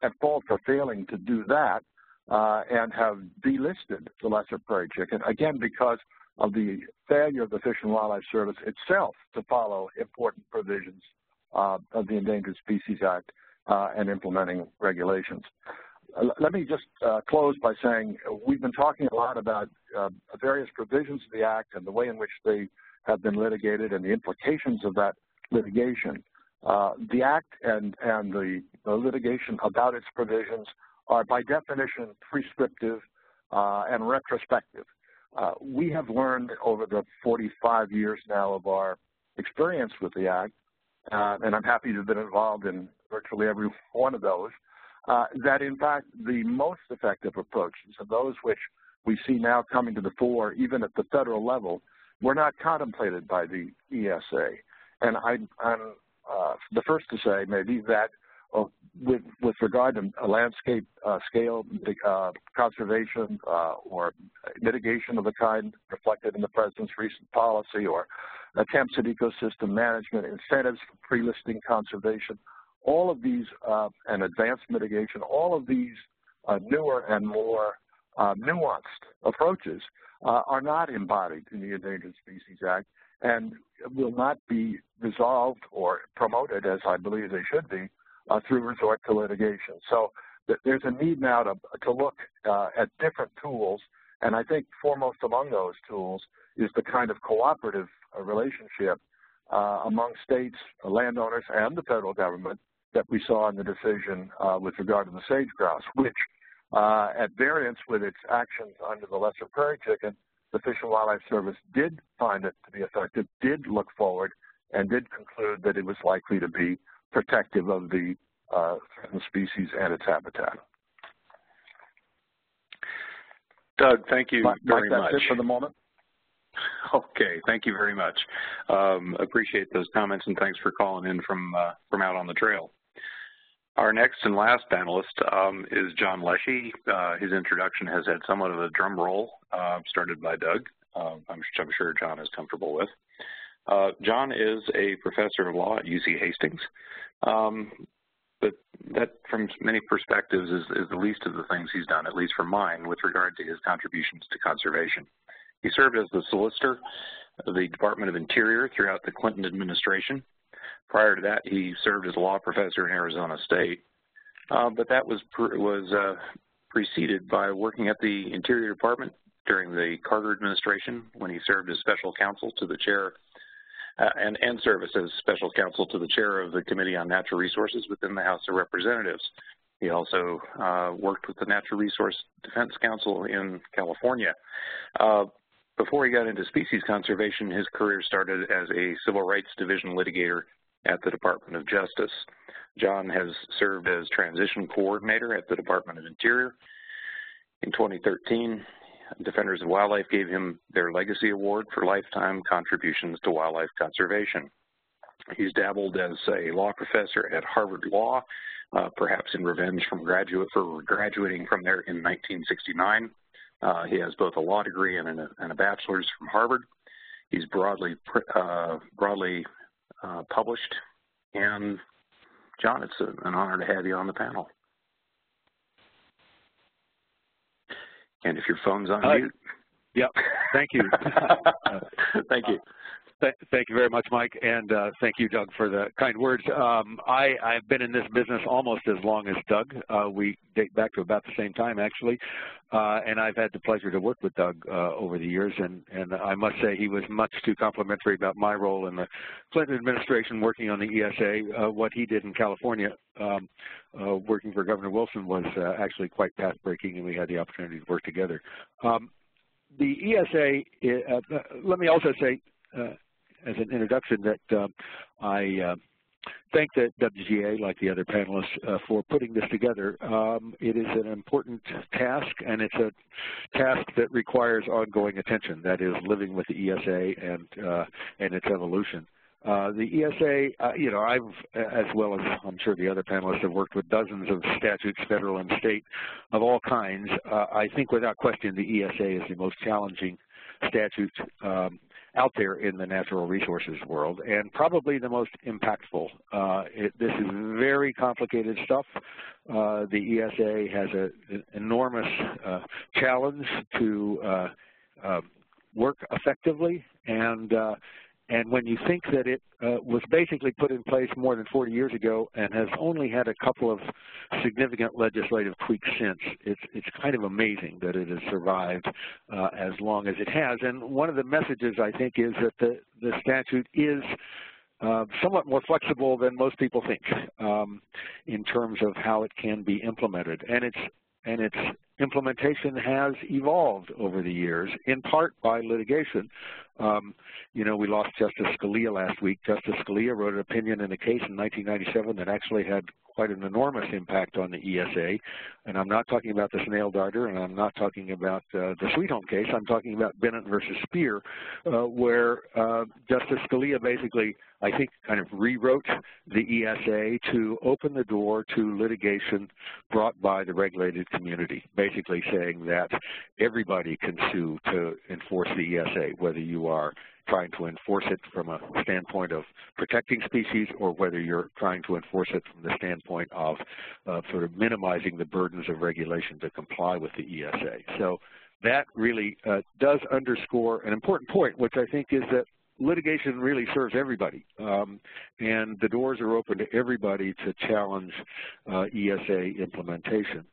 at fault for failing to do that and have delisted the lesser prairie chicken, again because of the failure of the Fish and Wildlife Service itself to follow important provisions of the Endangered Species Act and implementing regulations. Let me just close by saying we've been talking a lot about various provisions of the Act and the way in which they have been litigated and the implications of that litigation. The Act and the litigation about its provisions are by definition prescriptive and retrospective. We have learned over the 45 years now of our experience with the Act, and I'm happy to have been involved in virtually every one of those, that in fact the most effective approaches, and those which we see now coming to the fore even at the federal level, were not contemplated by the ESA. And I'm the first to say maybe that with regard to landscape scale conservation or mitigation of the kind reflected in the President's recent policy or attempts at ecosystem management, incentives for pre-listing conservation, all of these and advanced mitigation, all of these newer and more nuanced approaches are not embodied in the Endangered Species Act and will not be resolved or promoted, as I believe they should be, through resort to litigation. So there's a need now to look at different tools, and I think foremost among those tools is the kind of cooperative relationship among states, landowners, and the federal government that we saw in the decision with regard to the sage grouse, which at variance with its actions under the lesser prairie chicken, the Fish and Wildlife Service did find it to be effective, did look forward, and did conclude that it was likely to be protective of the threatened species and its habitat. Doug, thank you very much. That's it for the moment. Okay, thank you very much. Appreciate those comments, and thanks for calling in from out on the trail. Our next and last panelist is John Leshy. His introduction has had somewhat of a drum roll, started by Doug, I'm sure John is comfortable with. John is a professor of law at UC Hastings, but that from many perspectives is the least of the things he's done, at least for mine, with regard to his contributions to conservation. He served as the solicitor of the Department of Interior throughout the Clinton administration. Prior to that, he served as a law professor in Arizona State, but that was preceded by working at the Interior Department during the Carter administration when he served as special counsel to the chair and service as special counsel to the chair of the Committee on Natural Resources within the House of Representatives. He also worked with the Natural Resource Defense Council in California. Before he got into species conservation, his career started as a Civil Rights Division litigator at the Department of Justice. John has served as transition coordinator at the Department of Interior. In 2013, Defenders of Wildlife gave him their Legacy Award for lifetime contributions to wildlife conservation. He's dabbled as a law professor at Harvard Law, perhaps in revenge for graduating from there in 1969. He has both a law degree and a bachelor's from Harvard. He's broadly published. And John, it's an honor to have you on the panel. And if your phone's on mute. Yep. Thank you. Thank you. Thank you very much, Mike, and thank you, Doug, for the kind words. I've been in this business almost as long as Doug. We date back to about the same time, actually, and I've had the pleasure to work with Doug over the years, and I must say he was much too complimentary about my role in the Clinton administration working on the ESA. What he did in California working for Governor Wilson was actually quite path-breaking, and we had the opportunity to work together. the ESA, let me also say as an introduction that I thank the WGA, like the other panelists, for putting this together. It is an important task, and it's a task that requires ongoing attention, that is, living with the ESA and its evolution. The ESA, you know, I've, as well as I'm sure the other panelists, have worked with dozens of statutes, federal and state, of all kinds. I think without question the ESA is the most challenging statute out there in the natural resources world, and probably the most impactful. This is very complicated stuff. The ESA has an enormous challenge to work effectively, and when you think that it was basically put in place more than 40 years ago and has only had a couple of significant legislative tweaks since, it's kind of amazing that it has survived as long as it has. And one of the messages, I think, is that the statute is somewhat more flexible than most people think in terms of how it can be implemented. And its implementation has evolved over the years, in part by litigation. You know, we lost Justice Scalia last week. Justice Scalia wrote an opinion in a case in 1997 that actually had quite an enormous impact on the ESA. And I'm not talking about the snail darter, and I'm not talking about the Sweet Home case. I'm talking about Bennett versus Speer, where Justice Scalia basically, I think, kind of rewrote the ESA to open the door to litigation brought by the regulated community, basically saying that everybody can sue to enforce the ESA, whether you are trying to enforce it from a standpoint of protecting species or whether you're trying to enforce it from the standpoint of sort of minimizing the burdens of regulation to comply with the ESA. So that really does underscore an important point, which I think is that litigation really serves everybody, and the doors are open to everybody to challenge ESA implementation,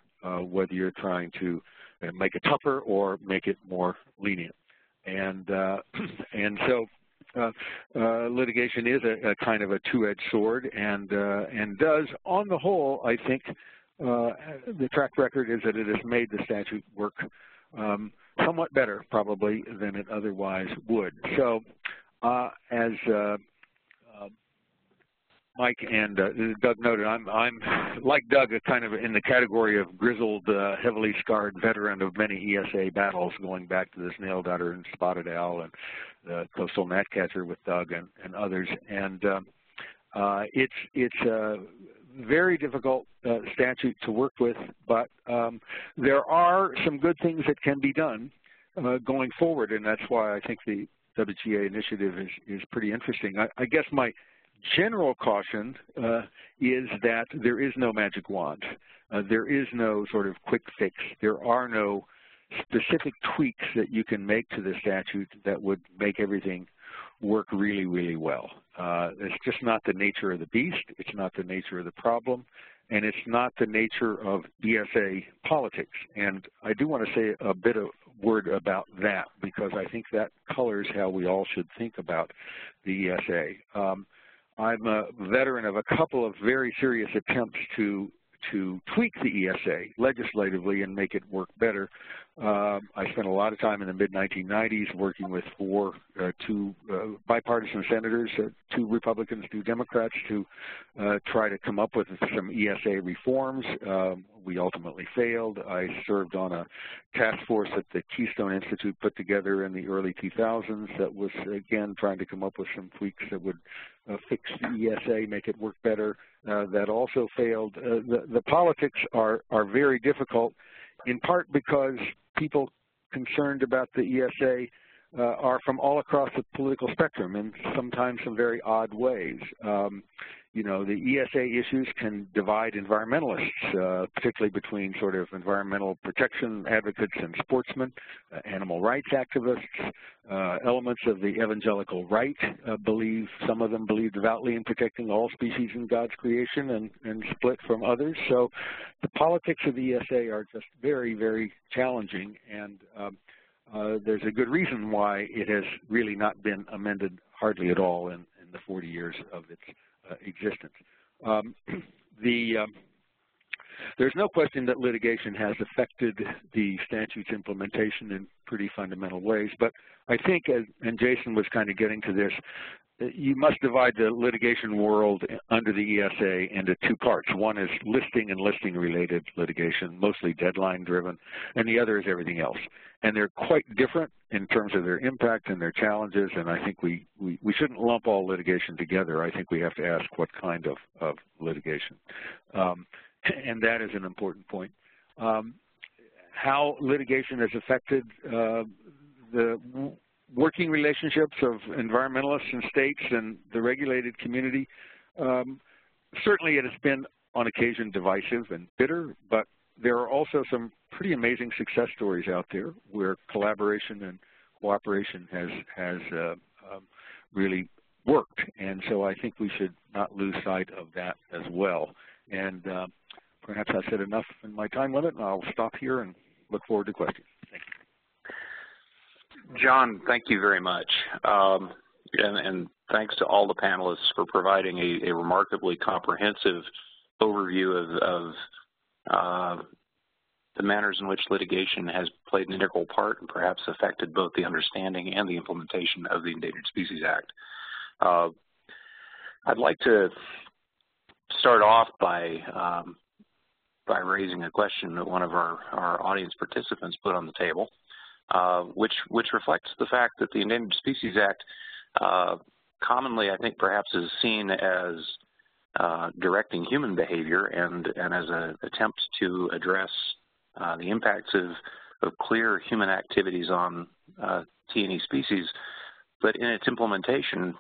whether you're trying to make it tougher or make it more lenient. And so litigation is a kind of a two-edged sword, and does, on the whole, I think the track record is that it has made the statute work somewhat better, probably, than it otherwise would. So as Mike and Doug noted, I'm like Doug, kind of in the category of grizzled, heavily scarred veteran of many ESA battles, going back to the snail darter and spotted owl and the coastal gnatcatcher with Doug and others. And it's a very difficult statute to work with, but there are some good things that can be done going forward, and that's why I think the WGA initiative is pretty interesting. I guess my general caution is that there is no magic wand. There is no sort of quick fix. There are no specific tweaks that you can make to the statute that would make everything work really, really well. It's just not the nature of the beast. It's not the nature of the problem. And it's not the nature of ESA politics. And I do want to say a bit of word about that, because I think that colors how we all should think about the ESA. I'm a veteran of a couple of very serious attempts to tweak the ESA legislatively and make it work better. I spent a lot of time in the mid-1990s working with two bipartisan senators, two Republicans, two Democrats, to try to come up with some ESA reforms. We ultimately failed. I served on a task force that the Keystone Institute put together in the early 2000s that was, again, trying to come up with some tweaks that would fix the ESA, make it work better. That also failed. The politics are very difficult, in part because people concerned about the ESA are from all across the political spectrum, and sometimes some very odd ways. You know, the ESA issues can divide environmentalists, particularly between sort of environmental protection advocates and sportsmen, animal rights activists, elements of the evangelical right believe, some of them believe devoutly in protecting all species in God's creation, and split from others. So the politics of the ESA are just very, very challenging, and there's a good reason why it has really not been amended hardly at all in the 40 years of its existence. There's no question that litigation has affected the statute's implementation in pretty fundamental ways, but I think, and Jason was kind of getting to this, you must divide the litigation world under the ESA into two parts. One is listing and listing-related litigation, mostly deadline-driven, and the other is everything else. And they're quite different in terms of their impact and their challenges, and I think we shouldn't lump all litigation together. I think we have to ask what kind of litigation. And that is an important point. How litigation has affected the working relationships of environmentalists and states and the regulated community. Certainly it has been on occasion divisive and bitter, but there are also some pretty amazing success stories out there where collaboration and cooperation has really worked. And so I think we should not lose sight of that as well. And perhaps I said enough in my time limit, and I'll stop here and look forward to questions. Thank you. John, thank you very much, and thanks to all the panelists for providing a remarkably comprehensive overview of the manners in which litigation has played an integral part and perhaps affected both the understanding and the implementation of the Endangered Species Act. I'd like to start off by raising a question that one of our audience participants put on the table. Which reflects the fact that the Endangered Species Act commonly, I think, perhaps is seen as directing human behavior and as an attempt to address the impacts of clear human activities on T&E species. But in its implementation,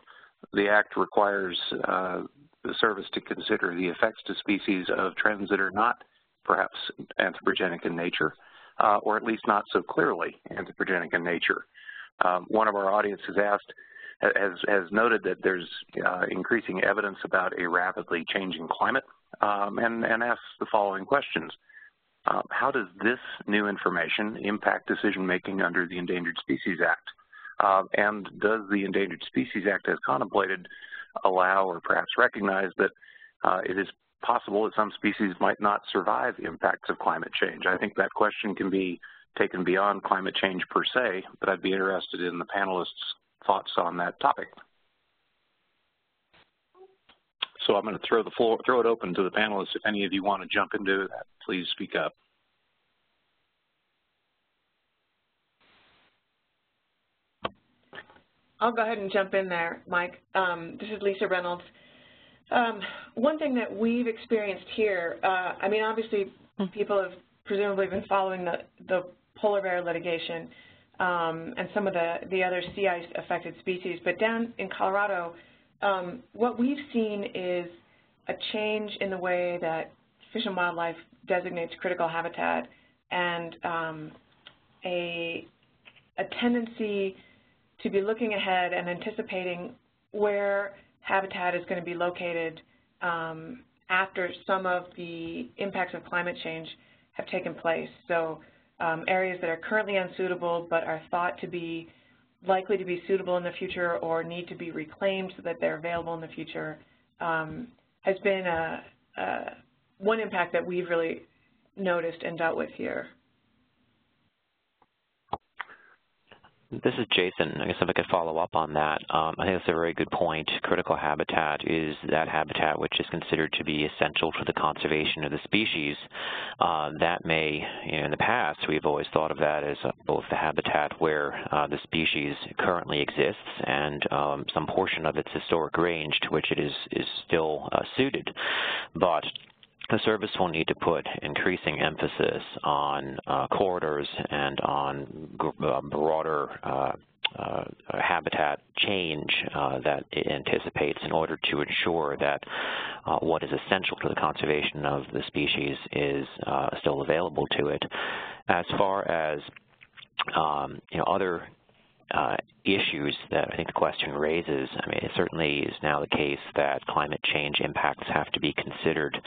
the Act requires the service to consider the effects to species of trends that are not perhaps anthropogenic in nature. Or at least not so clearly anthropogenic in nature. One of our audience has asked, has noted that there's increasing evidence about a rapidly changing climate and asks the following questions. How does this new information impact decision-making under the Endangered Species Act? And does the Endangered Species Act, as contemplated, allow or perhaps recognize that it is possible that some species might not survive impacts of climate change? I think that question can be taken beyond climate change per se, but I'd be interested in the panelists' thoughts on that topic. So I'm going to throw it open to the panelists. If any of you want to jump into that, please speak up. I'll go ahead and jump in there, Mike. This is Lisa Reynolds. One thing that we've experienced here, I mean, obviously people have presumably been following the polar bear litigation and some of the other sea ice affected species, but down in Colorado, what we've seen is a change in the way that Fish and Wildlife designates critical habitat and a tendency to be looking ahead and anticipating where habitat is going to be located after some of the impacts of climate change have taken place. So areas that are currently unsuitable but are thought to be likely to be suitable in the future or need to be reclaimed so that they're available in the future has been one impact that we've really noticed and dealt with here. This is Jason. I guess if I could follow up on that, I think that's a very good point. Critical habitat is that habitat which is considered to be essential for the conservation of the species. That may, you know, in the past, we've always thought of that as both the habitat where the species currently exists and some portion of its historic range to which it is still suited. But the service will need to put increasing emphasis on corridors and on broader habitat change that it anticipates in order to ensure that what is essential to the conservation of the species is still available to it. As far as you know, other issues that I think the question raises, I mean, it certainly is now the case that climate change impacts have to be considered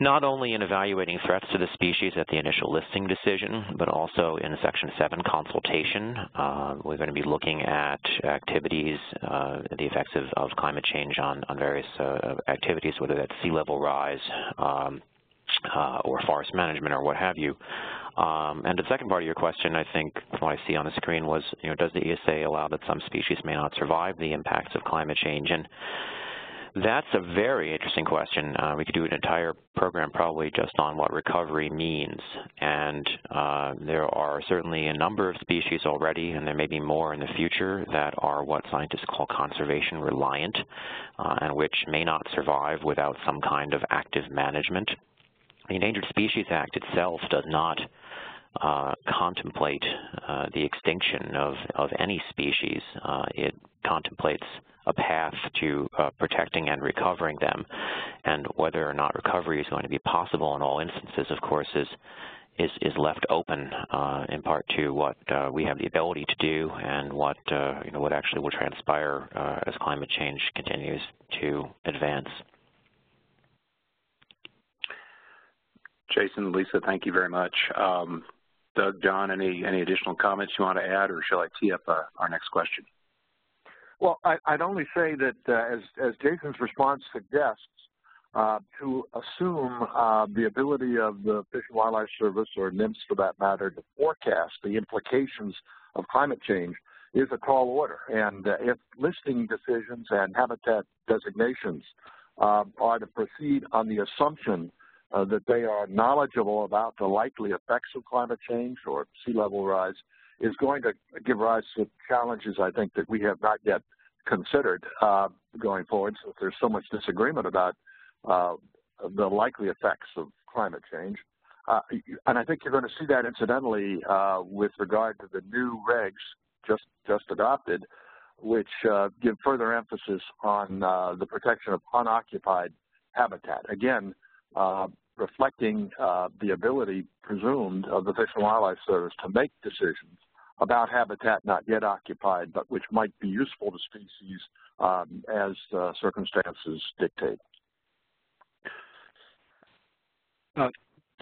not only in evaluating threats to the species at the initial listing decision, but also in Section 7 consultation. We're going to be looking at activities, the effects of climate change on various activities, whether that's sea level rise, or forest management or what have you. And the second part of your question, I think, from what I see on the screen was, you know, does the ESA allow that some species may not survive the impacts of climate change? And that's a very interesting question. We could do an entire program probably just on what recovery means. And there are certainly a number of species already, and there may be more in the future, that are what scientists call conservation reliant, and which may not survive without some kind of active management. The Endangered Species Act itself does not contemplate the extinction of any species. It contemplates a path to protecting and recovering them. And whether or not recovery is going to be possible in all instances, of course, is left open in part to what we have the ability to do and what you know, what actually will transpire as climate change continues to advance. Jason, Lisa, thank you very much. Doug, John, any additional comments you want to add, or shall I tee up our next question? Well, I'd only say that as Jason's response suggests, to assume the ability of the Fish and Wildlife Service, or NIMS for that matter, to forecast the implications of climate change is a tall order. And if listing decisions and habitat designations are to proceed on the assumption that they are knowledgeable about the likely effects of climate change or sea level rise, is going to give rise to challenges, I think, that we have not yet considered going forward, since there's so much disagreement about the likely effects of climate change. And I think you're going to see that, incidentally, with regard to the new regs just adopted, which give further emphasis on the protection of unoccupied habitat. Again, reflecting the ability presumed of the Fish and Wildlife Service to make decisions about habitat not yet occupied, but which might be useful to species as circumstances dictate.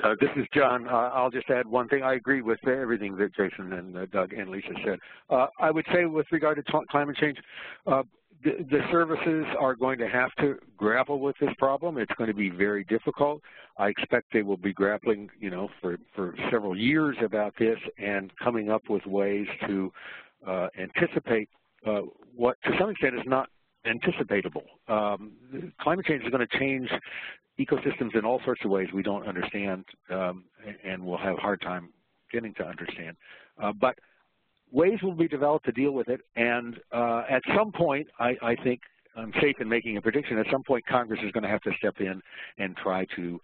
This is John. I'll just add one thing. I agree with everything that Jason and Doug and Lisa said. I would say with regard to climate change, the services are going to have to grapple with this problem. It's going to be very difficult. I expect they will be grappling, you know, for several years about this and coming up with ways to anticipate what, to some extent, is not anticipatable. Climate change is going to change ecosystems in all sorts of ways we don't understand, and we'll have a hard time getting to understand. But ways will be developed to deal with it, and at some point, I think I'm safe in making a prediction, at some point Congress is going to have to step in and try to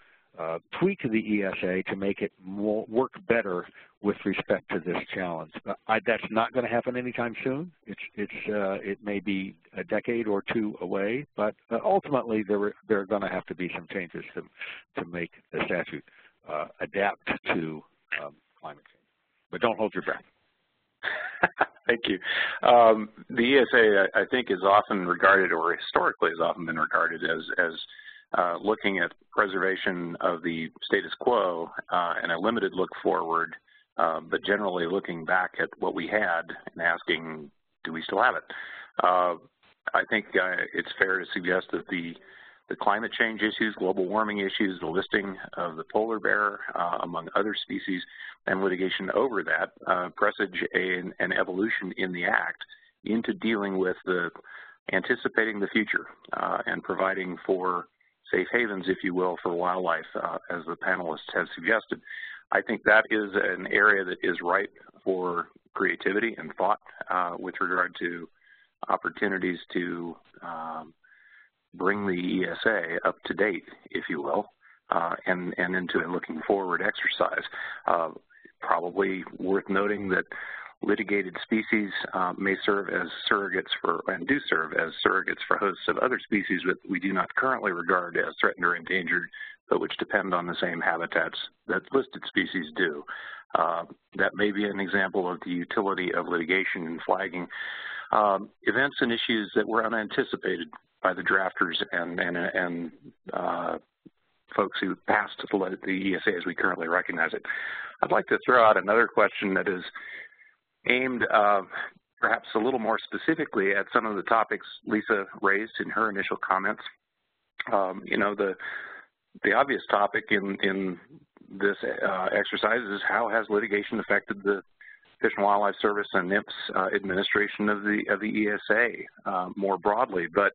tweak the ESA to make it more, work better with respect to this challenge. That's not going to happen anytime soon. It may be a decade or two away, but ultimately there are going to have to be some changes to make the statute adapt to climate change. But don't hold your breath. Thank you. The ESA, I think, is often regarded, or historically has often been regarded as looking at preservation of the status quo and a limited look forward, but generally looking back at what we had and asking, do we still have it? I think it's fair to suggest that the climate change issues, global warming issues, the listing of the polar bear, among other species, and litigation over that, presage an evolution in the Act into dealing with the anticipating the future and providing for safe havens, if you will, for wildlife, as the panelists have suggested. I think that is an area that is ripe for creativity and thought with regard to opportunities to bring the ESA up to date, if you will, and into a looking forward exercise. Probably worth noting that litigated species may serve as surrogates for, and do serve as surrogates for, hosts of other species that we do not currently regard as threatened or endangered, but which depend on the same habitats that listed species do. That may be an example of the utility of litigation in flagging events and issues that were unanticipated by the drafters and folks who passed the ESA as we currently recognize it. I'd like to throw out another question that is aimed perhaps a little more specifically at some of the topics Lisa raised in her initial comments. You know, the the obvious topic in this exercise is how has litigation affected the Fish and Wildlife Service and NIPS administration of the ESA more broadly. But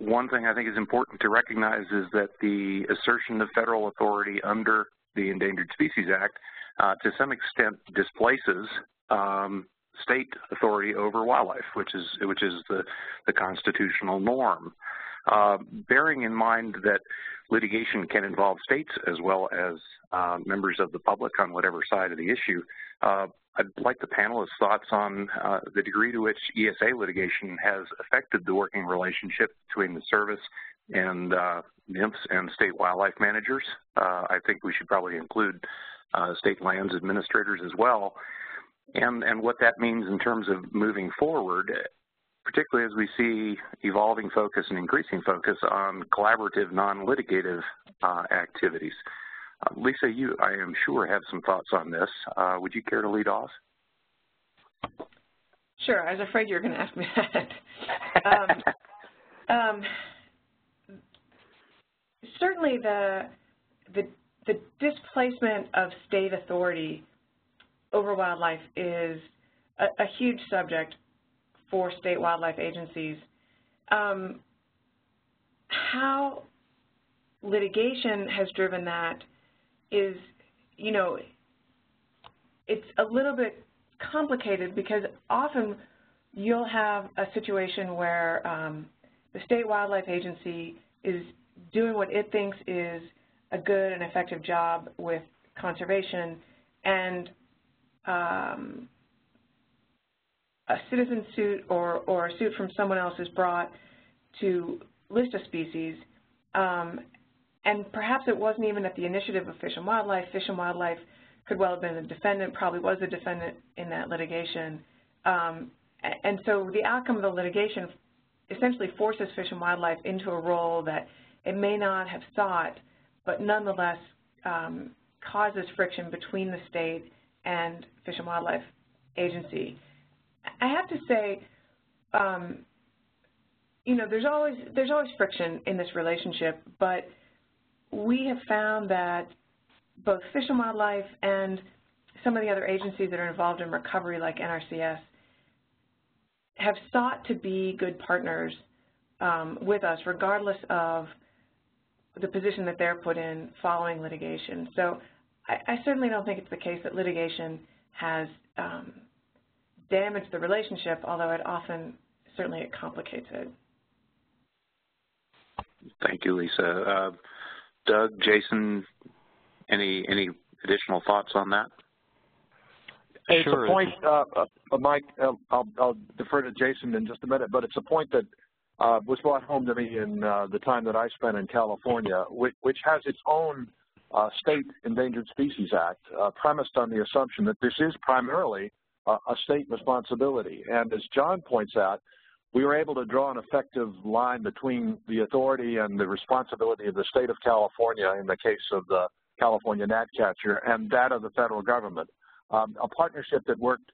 one thing I think is important to recognize is that the assertion of federal authority under the Endangered Species Act to some extent displaces state authority over wildlife, which is the constitutional norm. Bearing in mind that litigation can involve states as well as members of the public on whatever side of the issue, I'd like the panelists' thoughts on the degree to which ESA litigation has affected the working relationship between the service and NIMS and state wildlife managers. I think we should probably include state lands administrators as well, and what that means in terms of moving forward, particularly as we see evolving focus and increasing focus on collaborative, non-litigative activities. Lisa, you, I am sure, have some thoughts on this. Would you care to lead off? Sure. I was afraid you were going to ask me that. Certainly the displacement of state authority over wildlife is a huge subject for state wildlife agencies. How litigation has driven that is, you know, it's a little bit complicated because often you'll have a situation where the state wildlife agency is doing what it thinks is a good and effective job with conservation, and a citizen suit or a suit from someone else is brought to list a species, and perhaps it wasn't even at the initiative of Fish and Wildlife. Fish and Wildlife could well have been the defendant, probably was the defendant in that litigation. And so the outcome of the litigation essentially forces Fish and Wildlife into a role that it may not have sought, but nonetheless causes friction between the state and Fish and Wildlife Agency. I have to say, you know, there's always friction in this relationship, but we have found that both Fish and Wildlife and some of the other agencies that are involved in recovery, like NRCS, have sought to be good partners with us, regardless of the position that they're put in following litigation. So I certainly don't think it's the case that litigation has damage the relationship, although it often, certainly it complicates it. Thank you, Lisa. Doug, Jason, any additional thoughts on that? It's sure. A point, Mike, I'll defer to Jason in just a minute, but it's a point that was brought home to me in the time that I spent in California, which has its own State Endangered Species Act premised on the assumption that this is primarily a state responsibility. And as John points out, we were able to draw an effective line between the authority and the responsibility of the state of California in the case of the California gnatcatcher and that of the federal government, a partnership that worked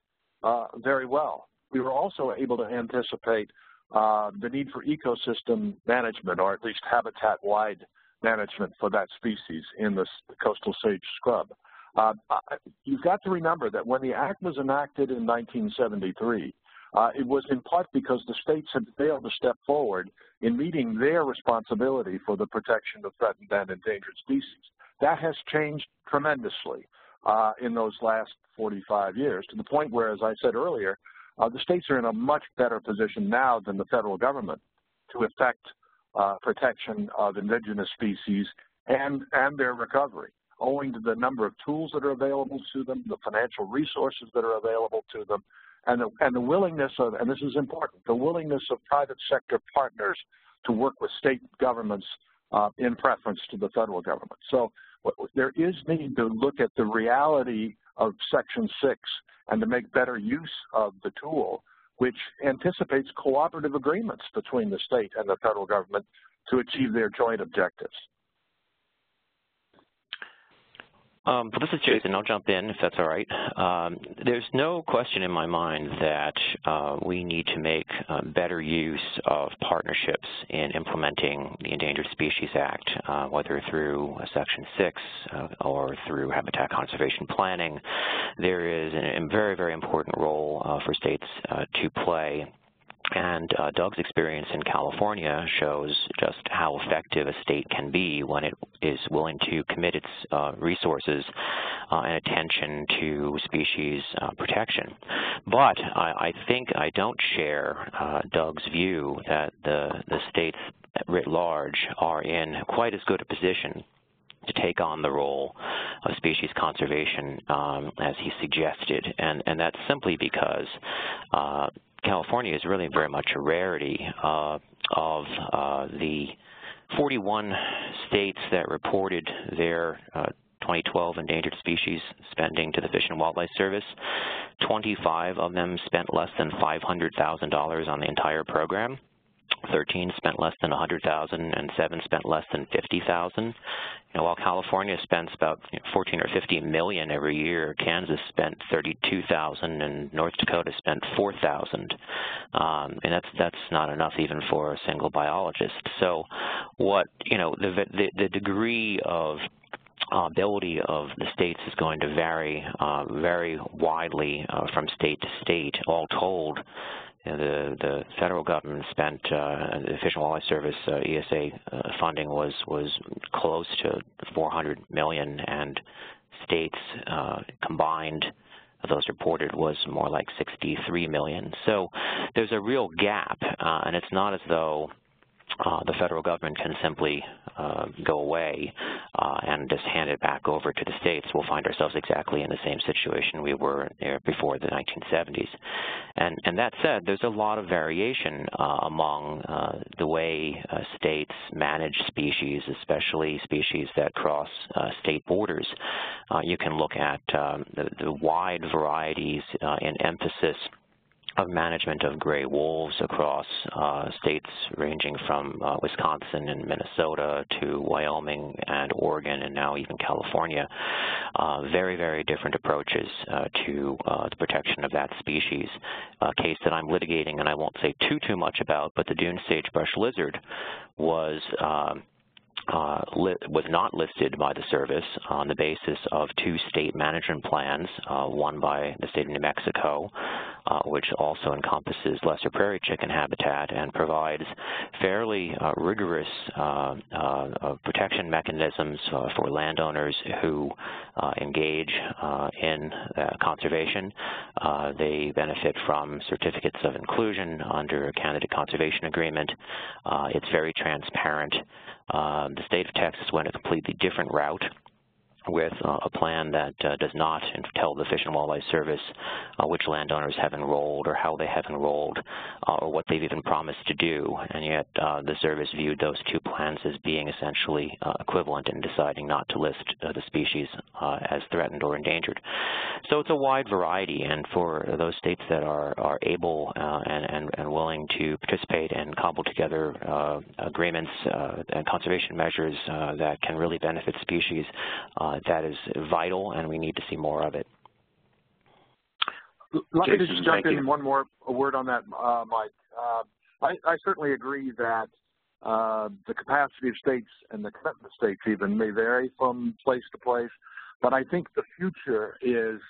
very well. We were also able to anticipate the need for ecosystem management, or at least habitat-wide management for that species in the coastal sage scrub. You've got to remember that when the Act was enacted in 1973, it was in part because the states had failed to step forward in meeting their responsibility for the protection of threatened and endangered species. That has changed tremendously in those last 45 years, to the point where, as I said earlier, the states are in a much better position now than the federal government to effect protection of indigenous species and their recovery, owing to the number of tools that are available to them, the financial resources that are available to them, and the willingness of, and this is important, the willingness of private sector partners to work with state governments in preference to the federal government. So there is need to look at the reality of Section 6 and to make better use of the tool, which anticipates cooperative agreements between the state and the federal government to achieve their joint objectives. This is Jason. I'll jump in if that's all right. There's no question in my mind that we need to make better use of partnerships in implementing the Endangered Species Act, whether through Section 6 or through habitat conservation planning. There is a very, very important role for states to play. And Doug's experience in California shows just how effective a state can be when it is willing to commit its resources and attention to species protection. But I think I don't share Doug's view that the states writ large are in quite as good a position to take on the role of species conservation as he suggested. And that's simply because California is really very much a rarity of the 41 states that reported their 2012 endangered species spending to the Fish and Wildlife Service. 25 of them spent less than $500,000 on the entire program. 13 spent less than $100,000, and 7 spent less than $50,000. You know, while California spends about $14 or $15 million every year, Kansas spent $32,000, and North Dakota spent $4,000, and that's not enough even for a single biologist. So, what the degree of ability of the states is going to vary very widely from state to state. All told, the federal government spent, the Fish and Wildlife Service ESA funding was close to $400 million, and states combined, those reported, was more like $63 million. So there's a real gap, and it's not as though the federal government can simply go away and just hand it back over to the states. We'll find ourselves exactly in the same situation we were before the 1970s. And that said, there's a lot of variation among the way states manage species, especially species that cross state borders. You can look at the wide varieties in emphasis of management of gray wolves across states ranging from Wisconsin and Minnesota to Wyoming and Oregon and now even California. Very, very different approaches to the protection of that species. A case that I'm litigating and I won't say too much about, but the dune sagebrush lizard was not listed by the service on the basis of two state management plans, one by the state of New Mexico, which also encompasses lesser prairie chicken habitat and provides fairly rigorous protection mechanisms for landowners who engage in conservation. They benefit from certificates of inclusion under a candidate conservation agreement. It's very transparent. The state of Texas went a completely different route with a plan that does not tell the Fish and Wildlife Service which landowners have enrolled or how they have enrolled or what they've even promised to do, and yet the service viewed those two plans as being essentially equivalent in deciding not to list the species as threatened or endangered. So it's a wide variety, and for those states that are able and willing to participate and cobble together agreements and conservation measures that can really benefit species, that is vital, and we need to see more of it. Let me just jump in one more word on that, Mike. I certainly agree that the capacity of states and the commitment of states even may vary from place to place, but I think the future is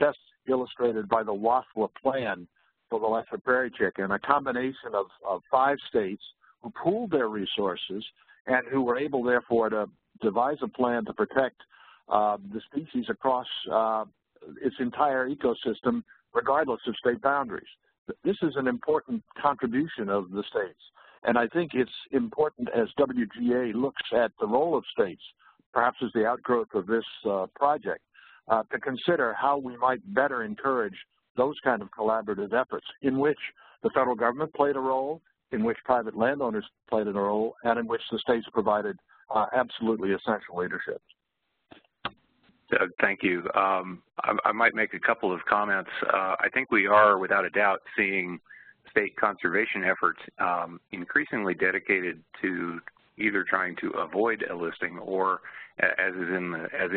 best illustrated by the WASLA plan for the lesser prairie chicken, a combination of 5 states who pooled their resources and who were able, therefore, to devise a plan to protect the species across its entire ecosystem, regardless of state boundaries. This is an important contribution of the states, and I think it's important as WGA looks at the role of states, perhaps as the outgrowth of this project, to consider how we might better encourage those kind of collaborative efforts in which the federal government played a role, in which private landowners played a role, and in which the states provided absolutely essential leadership. Doug, thank you. I might make a couple of comments. I think we are, without a doubt, seeing state conservation efforts increasingly dedicated to either trying to avoid a listing or, as in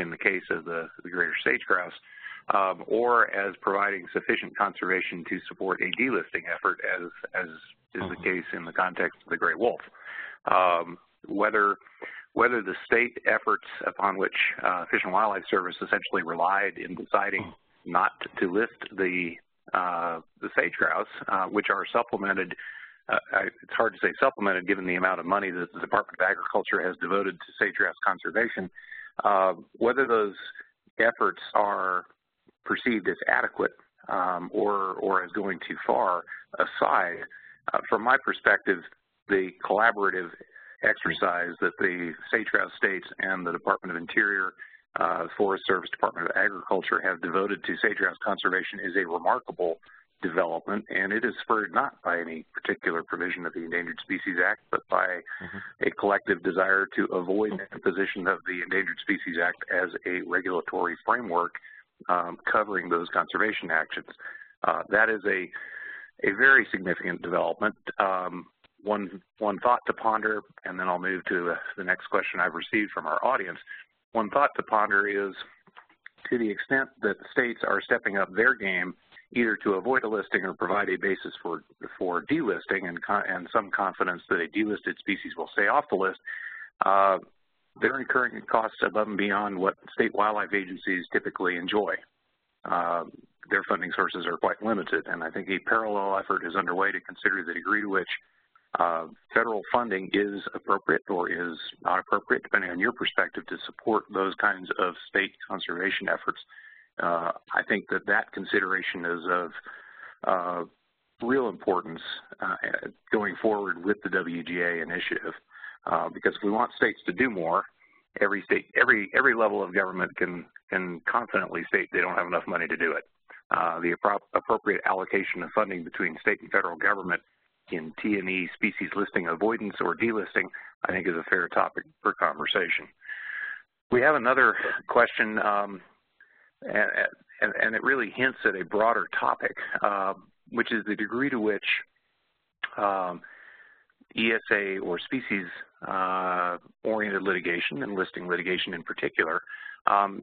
the case of the greater sage grouse, or as providing sufficient conservation to support a delisting effort, as is the case in the context of the gray wolf. Whether the state efforts upon which Fish and Wildlife Service essentially relied in deciding not to list the sage grouse, which are supplemented, it's hard to say supplemented given the amount of money that the Department of Agriculture has devoted to sage grouse conservation, whether those efforts are perceived as adequate or as going too far aside, from my perspective, the collaborative exercise that the sage grouse states and the Department of Interior, Forest Service, Department of Agriculture have devoted to sage grouse conservation is a remarkable development, and it is spurred not by any particular provision of the Endangered Species Act, but by a collective desire to avoid the imposition of the Endangered Species Act as a regulatory framework covering those conservation actions. That is a very significant development. One thought to ponder, and then I'll move to the next question I've received from our audience. One thought to ponder is, to the extent that states are stepping up their game either to avoid a listing or provide a basis for delisting and some confidence that a delisted species will stay off the list, they're incurring costs above and beyond what state wildlife agencies typically enjoy. Their funding sources are quite limited, and I think a parallel effort is underway to consider the degree to which federal funding is appropriate or is not appropriate, depending on your perspective, to support those kinds of state conservation efforts. I think that that consideration is of real importance going forward with the WGA initiative, because if we want states to do more, every level of government can confidently state they don't have enough money to do it. The appropriate allocation of funding between state and federal government in T&E species listing avoidance or delisting, I think, is a fair topic for conversation. We have another question. And it really hints at a broader topic, which is the degree to which ESA or species-oriented litigation, and listing litigation in particular,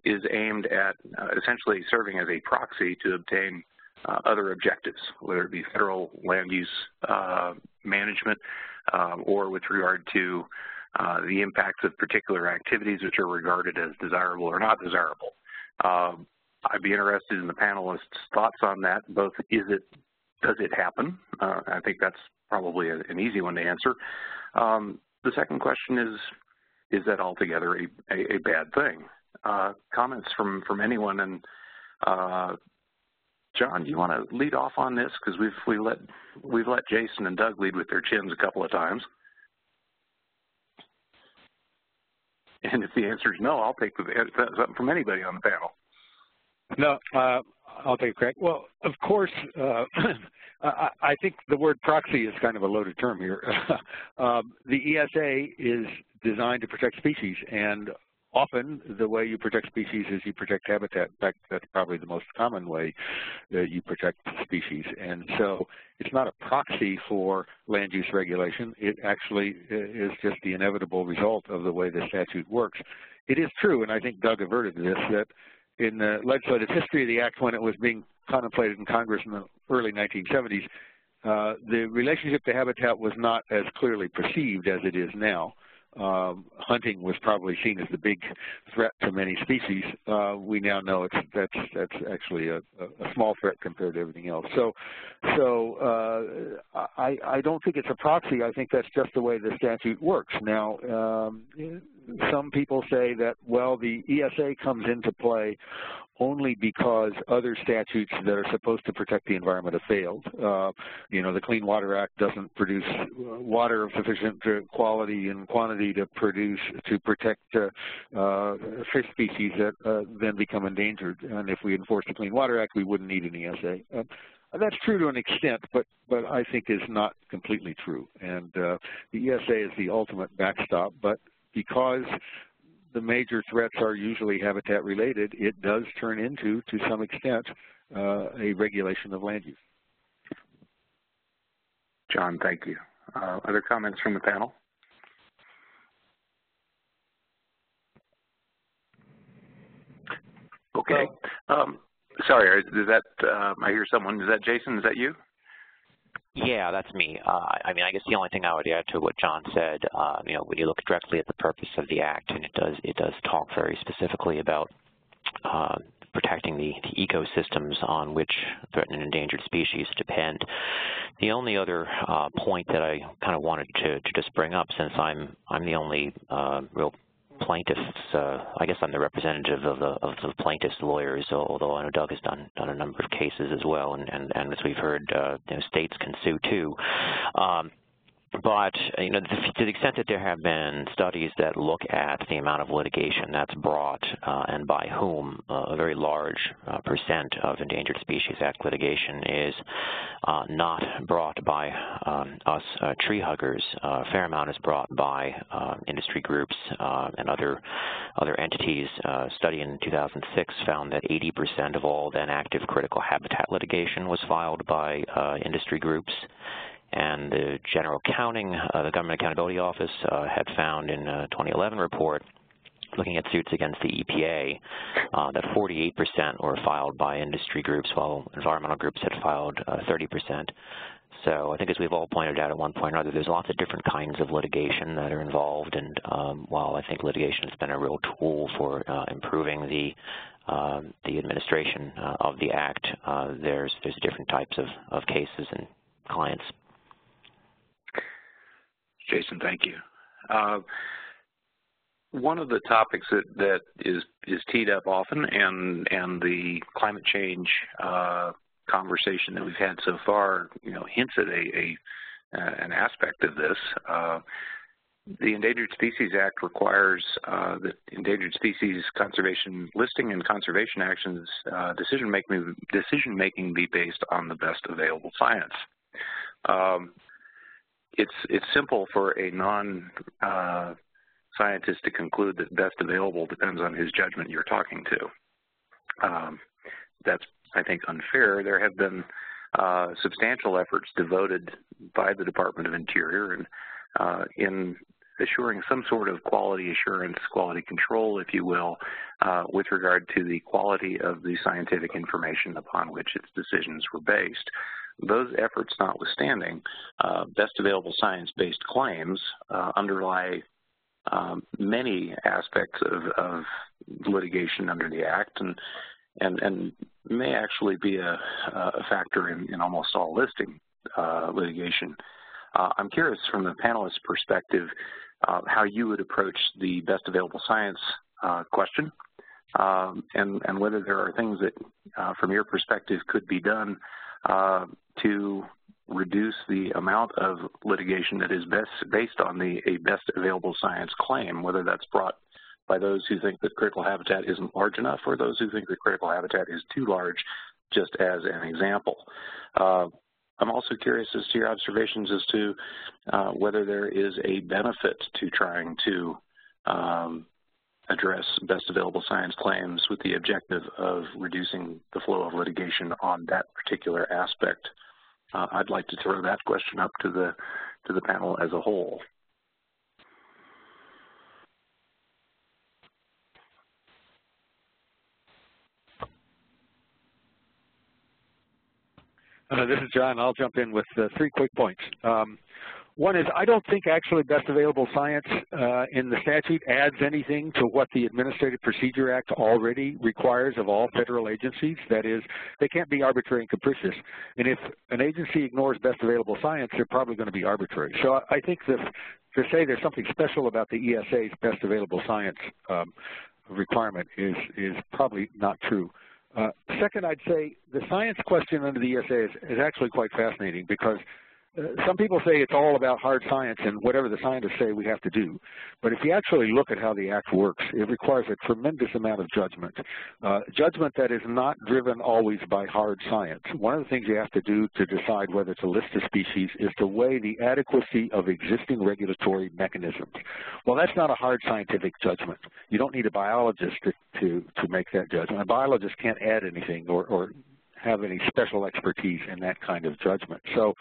is aimed at essentially serving as a proxy to obtain other objectives, whether it be federal land use management or with regard to the impacts of particular activities which are regarded as desirable or not desirable. I'd be interested in the panelists' thoughts on that, both does it happen? I think that's probably an easy one to answer. The second question is that altogether a bad thing? Comments from anyone, and John, do you want to lead off on this? Because we've let Jason and Doug lead with their chins a couple of times. And if the answer is no, I'll take something from anybody on the panel. No, I'll take a crack. Well, of course, I think the word proxy is kind of a loaded term here. The ESA is designed to protect species, and often the way you protect species is you protect habitat. In fact, that's probably the most common way that you protect species. And so it's not a proxy for land use regulation. It actually is just the inevitable result of the way the statute works. It is true, and I think Doug averted to this, that in the legislative history of the Act, when it was being contemplated in Congress in the early 1970s, the relationship to habitat was not as clearly perceived as it is now. Hunting was probably seen as the big threat to many species. We now know that's actually a small threat compared to everything else. So I don't think it's a proxy. I think that's just the way the statute works. Now, some people say that, well, the ESA comes into play only because other statutes that are supposed to protect the environment have failed. You know, the Clean Water Act doesn't produce water of sufficient quality and quantity to protect fish species that then become endangered. And if we enforce the Clean Water Act, we wouldn't need an ESA. That's true to an extent, but I think is not completely true. And the ESA is the ultimate backstop, but because the major threats are usually habitat related, it does turn into, to some extent, a regulation of land use. John, thank you. Other comments from the panel? Okay. Sorry, is that, I hear someone, is that Jason, is that you? Yeah, that's me. I mean, I guess the only thing I would add to what John said, you know, when you look directly at the purpose of the act, and it does talk very specifically about protecting the ecosystems on which threatened and endangered species depend. The only other point that I kind of wanted to just bring up, since I'm the only real plaintiffs, I guess I'm the representative of the plaintiffs' lawyers, although I know Doug has done a number of cases as well, and as we've heard, you know, states can sue too. But you know, to the extent that there have been studies that look at the amount of litigation that's brought and by whom, a very large percent of Endangered Species Act litigation is not brought by us tree huggers. A fair amount is brought by industry groups and other entities. A study in 2006 found that 80% of all then active critical habitat litigation was filed by industry groups. And the general accounting, the Government Accountability Office had found in a 2011 report looking at suits against the EPA that 48% were filed by industry groups, while environmental groups had filed 30%. So I think, as we've all pointed out at one point or another, there's lots of different kinds of litigation that are involved, and while I think litigation has been a real tool for improving the administration of the Act, there's different types of cases and clients. Jason, thank you. One of the topics that is teed up often, and the climate change conversation that we've had so far, you know, hints at an aspect of this. The Endangered Species Act requires that endangered species conservation listing and conservation actions decision making be based on the best available science. It's simple for a non-scientist to conclude that best available depends on whose judgment you're talking to. That's, I think, unfair. There have been substantial efforts devoted by the Department of Interior in assuring some sort of quality assurance, quality control, if you will, with regard to the quality of the scientific information upon which its decisions were based. Those efforts notwithstanding, best available science-based claims underlie many aspects of litigation under the Act, and may actually be a factor in almost all listing litigation. I'm curious, from the panelist's perspective, how you would approach the best available science question, and whether there are things that, from your perspective, could be done to reduce the amount of litigation that is based on a best available science claim, whether that's brought by those who think that critical habitat isn't large enough or those who think that critical habitat is too large, just as an example. I'm also curious as to your observations as to whether there is a benefit to trying to address best available science claims with the objective of reducing the flow of litigation on that particular aspect. I'd like to throw that question up to the panel as a whole. This is John. I'll jump in with three quick points. One is, I don't think actually best available science in the statute adds anything to what the Administrative Procedure Act already requires of all federal agencies. That is, they can't be arbitrary and capricious. And if an agency ignores best available science, they're probably going to be arbitrary. So I think to say there's something special about the ESA's best available science requirement is probably not true. Second, I'd say the science question under the ESA is actually quite fascinating, because some people say it's all about hard science and whatever the scientists say we have to do. But if you actually look at how the Act works, it requires a tremendous amount of judgment, judgment that is not driven always by hard science. One of the things you have to do to decide whether to list a species is to weigh the adequacy of existing regulatory mechanisms. Well, that's not a hard scientific judgment. You don't need a biologist to make that judgment. A biologist can't add anything or have any special expertise in that kind of judgment. So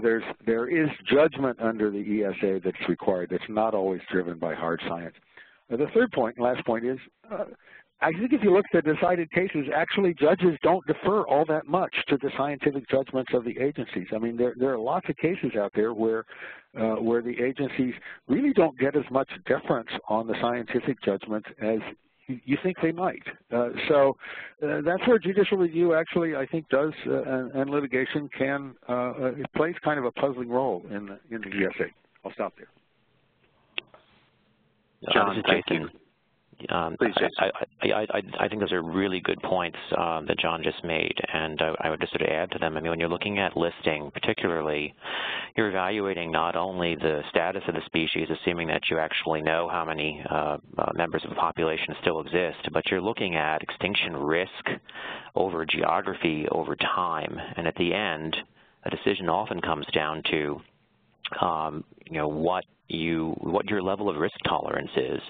there is judgment under the ESA that's required that's not always driven by hard science. The third point, last point, is I think if you look at the decided cases, actually judges don't defer all that much to the scientific judgments of the agencies. I mean, there are lots of cases out there where the agencies really don't get as much deference on the scientific judgments as you think they might. So that's where judicial review actually, I think, does and litigation can it plays kind of a puzzling role in the ESA. I'll stop there. John, thank you. Please, I think those are really good points that John just made, and I would just sort of add to them. I mean, when you're looking at listing, particularly, you're evaluating not only the status of the species, assuming that you actually know how many members of the population still exist, but you're looking at extinction risk over geography over time, and at the end, a decision often comes down to you know, what your level of risk tolerance is.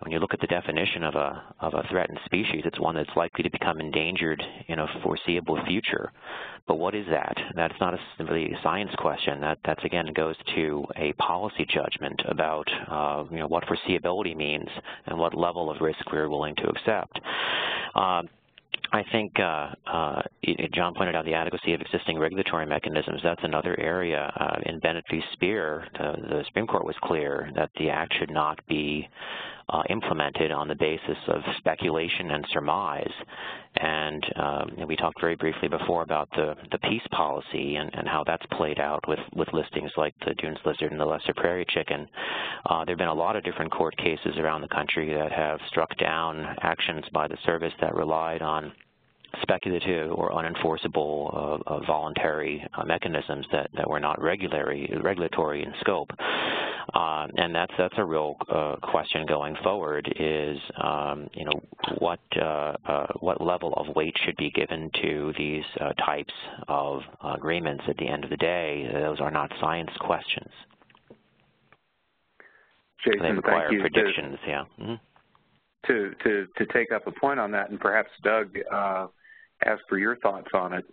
When you look at the definition of a threatened species, it's one that's likely to become endangered in a foreseeable future. But what is that? That's not simply a science question. That's again goes to a policy judgment about you know, what foreseeability means and what level of risk we're willing to accept. I think John pointed out the adequacy of existing regulatory mechanisms. That's another area. In Bennett v. Speer, the Supreme Court was clear that the act should not be implemented on the basis of speculation and surmise. And we talked very briefly before about the peace policy and how that's played out with listings like the Dunes lizard and the lesser prairie chicken. There have been a lot of different court cases around the country that have struck down actions by the service that relied on speculative or unenforceable voluntary mechanisms that were not regulatory in scope, and that's a real question going forward. Is you know, what level of weight should be given to these types of agreements? At the end of the day, those are not science questions. Jason, they require predictions. Yeah. Mm-hmm. To take up a point on that, and perhaps Doug, as for your thoughts on it,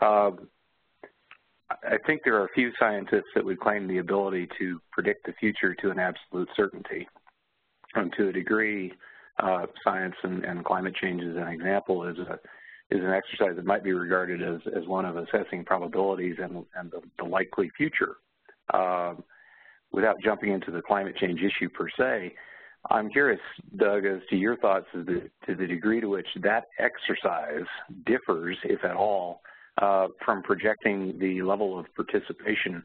I think there are few scientists that would claim the ability to predict the future to an absolute certainty. And to a degree, science and climate change, as an example, is an exercise that might be regarded as one of assessing probabilities and the likely future. Without jumping into the climate change issue per se, I'm curious, Doug, as to your thoughts as to the degree to which that exercise differs, if at all, from projecting the level of participation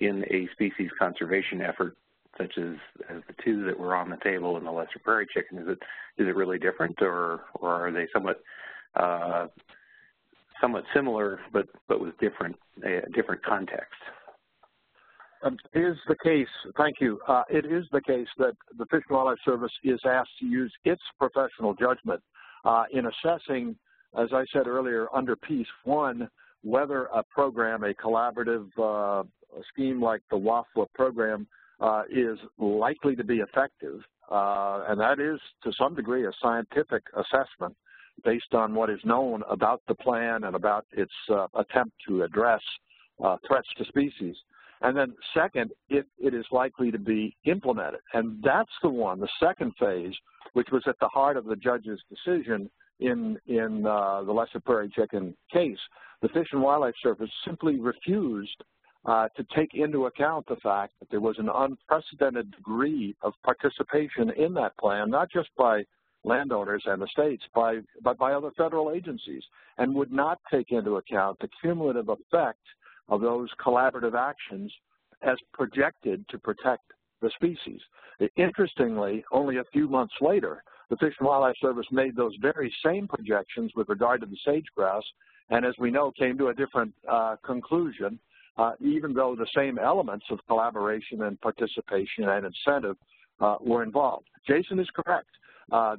in a species conservation effort, such as the two that were on the table in the lesser prairie chicken. Is it really different, or are they somewhat similar but with different context? It is the case, thank you, it is the case that the Fish and Wildlife Service is asked to use its professional judgment in assessing, as I said earlier, under Piece 1, whether a program, a collaborative scheme like the WAFWA program is likely to be effective, and that is to some degree a scientific assessment based on what is known about the plan and about its attempt to address threats to species. And then second, if it is likely to be implemented. And that's the one, the second phase, which was at the heart of the judge's decision in the lesser prairie chicken case. The Fish and Wildlife Service simply refused to take into account the fact that there was an unprecedented degree of participation in that plan, not just by landowners and the states, but by other federal agencies, and would not take into account the cumulative effect of those collaborative actions as projected to protect the species. Interestingly, only a few months later, the Fish and Wildlife Service made those very same projections with regard to the sage-grouse, and as we know, came to a different conclusion, even though the same elements of collaboration and participation and incentive were involved. Jason is correct.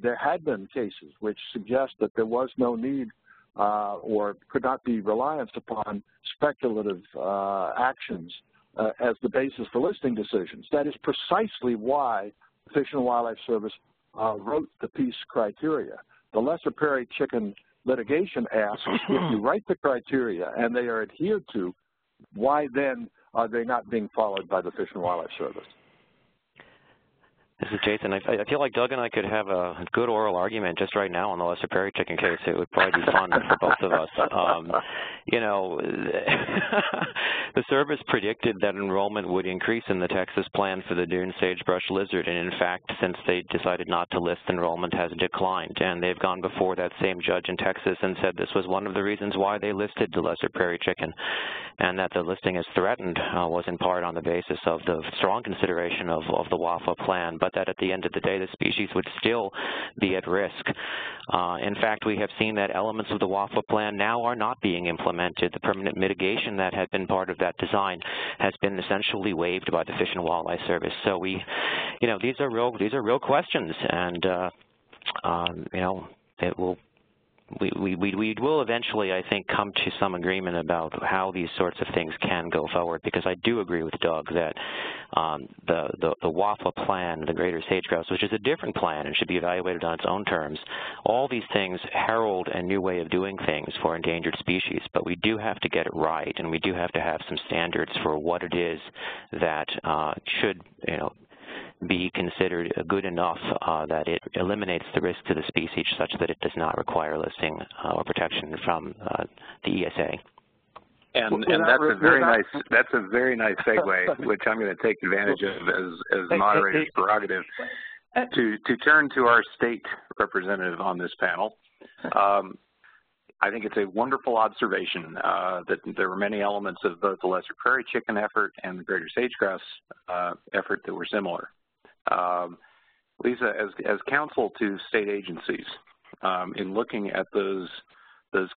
There had been cases which suggest that there was no need or could not be reliance upon speculative actions as the basis for listing decisions. That is precisely why the Fish and Wildlife Service wrote the peace criteria. The lesser prairie chicken litigation asks, if you write the criteria and they are adhered to, why then are they not being followed by the Fish and Wildlife Service? This This is Jason. I feel like Doug and I could have a good oral argument just right now on the Lester Prairie chicken case. It would probably be fun for both of us. You know, the service predicted that enrollment would increase in the Texas plan for the Dune sagebrush lizard, and in fact, since they decided not to list, enrollment has declined. And they've gone before that same judge in Texas and said this was one of the reasons why they listed the Lester Prairie chicken, and that the listing as threatened was in part on the basis of the strong consideration of the WAFA plan, but that at the end of the day, the species would still be at risk. In fact, we have seen that elements of the WAFA plan now are not being implemented. The permanent mitigation that had been part of that design has been essentially waived by the Fish and Wildlife Service. So we, you know, these are real questions, and you know, it will. We will eventually, I think, come to some agreement about how these sorts of things can go forward, because I do agree with Doug that the WAFA plan, the greater sage grouse, which is a different plan and should be evaluated on its own terms, all these things herald a new way of doing things for endangered species, but we do have to get it right, and we do have to have some standards for what it is that should, you know, be considered good enough that it eliminates the risk to the species such that it does not require listing or protection from the ESA. And that's a very nice segue, which I'm going to take advantage of as moderator's prerogative, to turn to our state representative on this panel. I think it's a wonderful observation that there were many elements of both the Lesser Prairie chicken effort and the greater sage-grouse effort that were similar. Lisa, as counsel to state agencies, in looking at those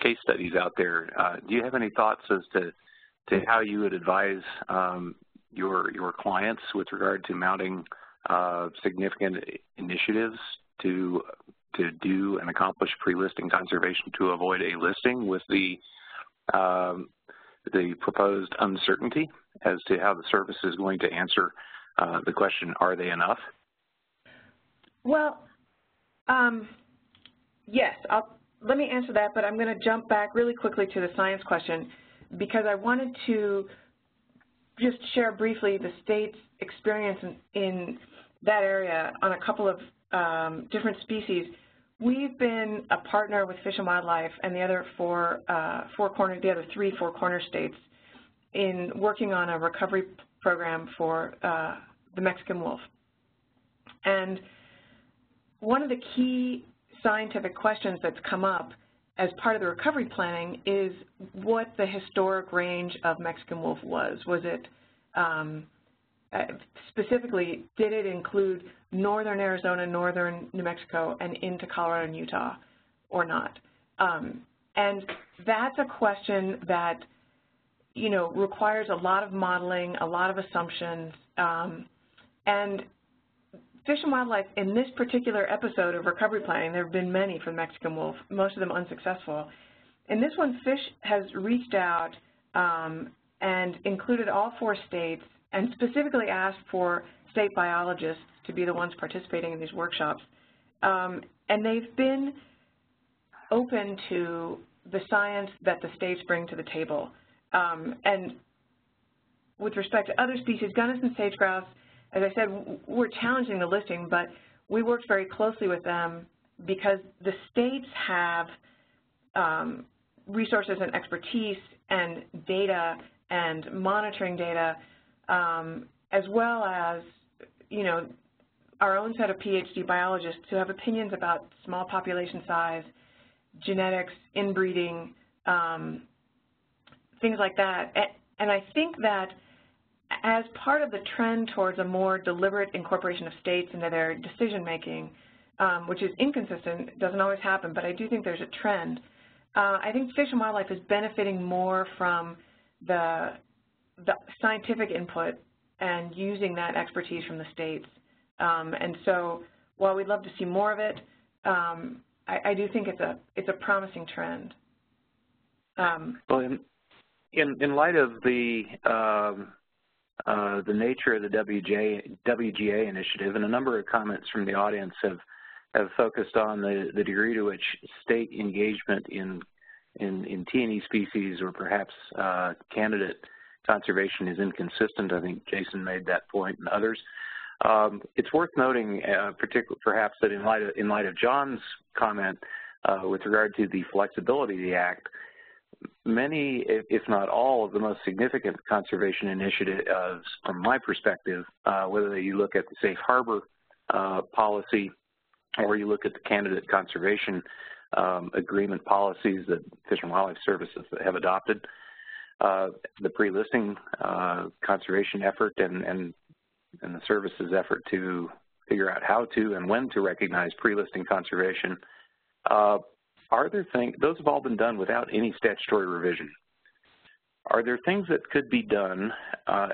case studies out there, do you have any thoughts as to how you would advise your clients with regard to mounting significant initiatives to do and accomplish pre-listing conservation to avoid a listing with the proposed uncertainty as to how the service is going to answer the question, are they enough? Well, yes, let me answer that, but I'm going to jump back really quickly to the science question, because I wanted to just share briefly the state's experience in that area on a couple of different species. We've been a partner with Fish and Wildlife and the other three Four Corner states in working on a recovery program for the Mexican wolf. And one of the key scientific questions that's come up as part of the recovery planning is what the historic range of Mexican wolf was. Was it, specifically, did it include northern Arizona, northern New Mexico, and into Colorado and Utah or not? And that's a question that, you know, requires a lot of modeling, a lot of assumptions, and Fish and Wildlife in this particular episode of recovery planning, there have been many for the Mexican wolf, most of them unsuccessful. In this one, Fish has reached out and included all four states and specifically asked for state biologists to be the ones participating in these workshops. And they've been open to the science that the states bring to the table. And with respect to other species, Gunnison and sage-grouse, as I said, we're challenging the listing, but we worked very closely with them because the states have resources and expertise and data and monitoring data, as well as, you know, our own set of PhD biologists who have opinions about small population size, genetics, inbreeding, things like that. And I think that as part of the trend towards a more deliberate incorporation of states into their decision-making, which is inconsistent, doesn't always happen, but I do think there's a trend. I think Fish and Wildlife is benefiting more from the scientific input and using that expertise from the states. And so while we'd love to see more of it, I do think it's a promising trend. Well, in light of the nature of the WGA initiative, and a number of comments from the audience have focused on the degree to which state engagement in T&E species or perhaps candidate conservation is inconsistent. I think Jason made that point and others. It's worth noting, perhaps, that in light of John's comment with regard to the flexibility of the Act, many, if not all, of the most significant conservation initiatives, from my perspective, whether you look at the safe harbor policy or you look at the candidate conservation agreement policies that Fish and Wildlife Services have adopted, the pre-listing conservation effort and the services effort to figure out how to and when to recognize pre-listing conservation, are there things — those have all been done without any statutory revision. Are there things that could be done,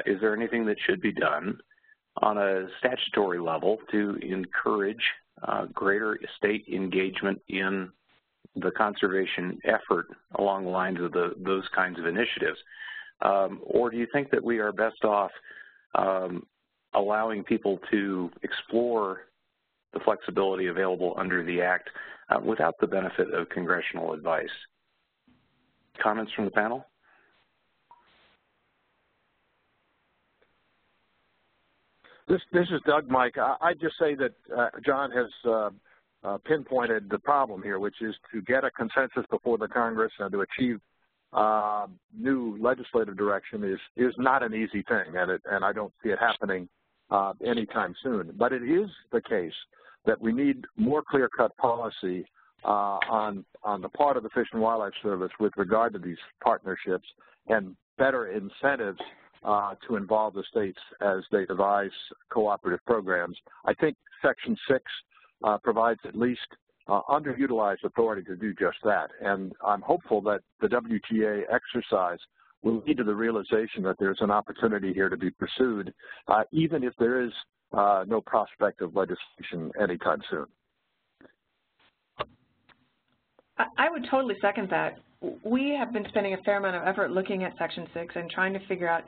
is there anything that should be done on a statutory level to encourage greater state engagement in the conservation effort along the lines of those kinds of initiatives? Or do you think that we are best off allowing people to explore the flexibility available under the Act without the benefit of congressional advice? Comments from the panel? This is Doug, Mike. I'd just say that John has pinpointed the problem here, which is to get a consensus before the Congress and to achieve new legislative direction is not an easy thing, and I don't see it happening anytime soon. But it is the case that we need more clear-cut policy on the part of the Fish and Wildlife Service with regard to these partnerships, and better incentives to involve the states as they devise cooperative programs. I think Section 6 provides at least underutilized authority to do just that, and I'm hopeful that the WTA exercise will lead to the realization that there's an opportunity here to be pursued, even if there is no prospect of legislation anytime soon. I would totally second that. We have been spending a fair amount of effort looking at Section 6 and trying to figure out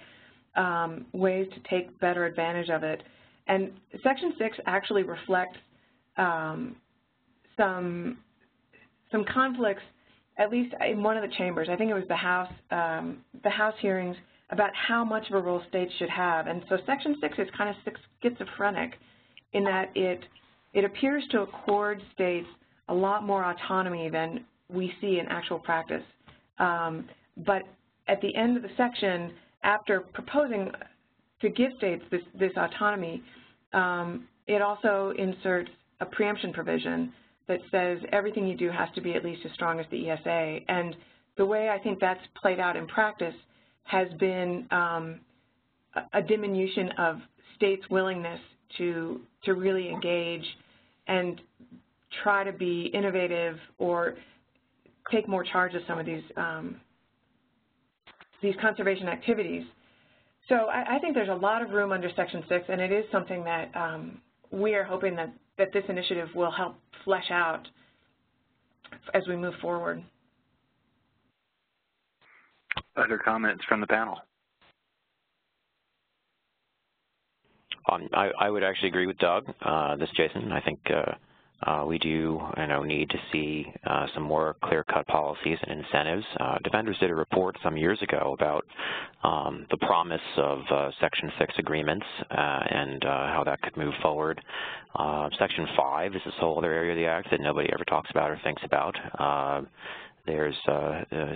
ways to take better advantage of it. And Section 6 actually reflects some conflicts, at least in one of the chambers. I think it was the House hearings about how much of a role states should have. And so Section 6 is kind of schizophrenic in that it appears to accord states a lot more autonomy than we see in actual practice. But at the end of the section, after proposing to give states this autonomy, it also inserts a preemption provision that says everything you do has to be at least as strong as the ESA. And the way I think that's played out in practice has been a diminution of states' willingness to really engage and try to be innovative or take more charge of some of these conservation activities. So I think there's a lot of room under Section 6, and it is something that we are hoping that this initiative will help flesh out as we move forward. Other comments from the panel? I would actually agree with Doug. This is Jason. I think we do, need to see some more clear-cut policies and incentives. Defenders did a report some years ago about the promise of Section 6 agreements and how that could move forward. Section 5 is this whole other area of the Act that nobody ever talks about or thinks about. There's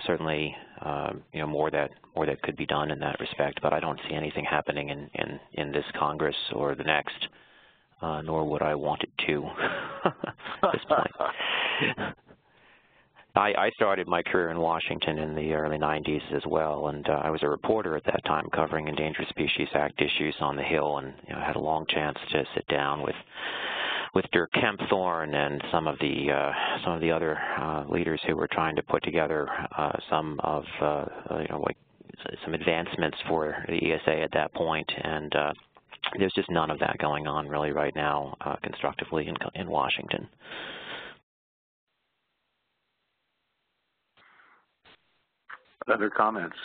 certainly more that could be done in that respect, but I don't see anything happening in this Congress or the next. Nor would I want it to at this point. I started my career in Washington in the early 90s as well, and I was a reporter at that time covering Endangered Species Act issues on the Hill, and had a long chance to sit down with Dirk Kempthorne and some of the other leaders who were trying to put together some advancements for the ESA at that point, and there's just none of that going on really right now constructively in Washington. Other comments?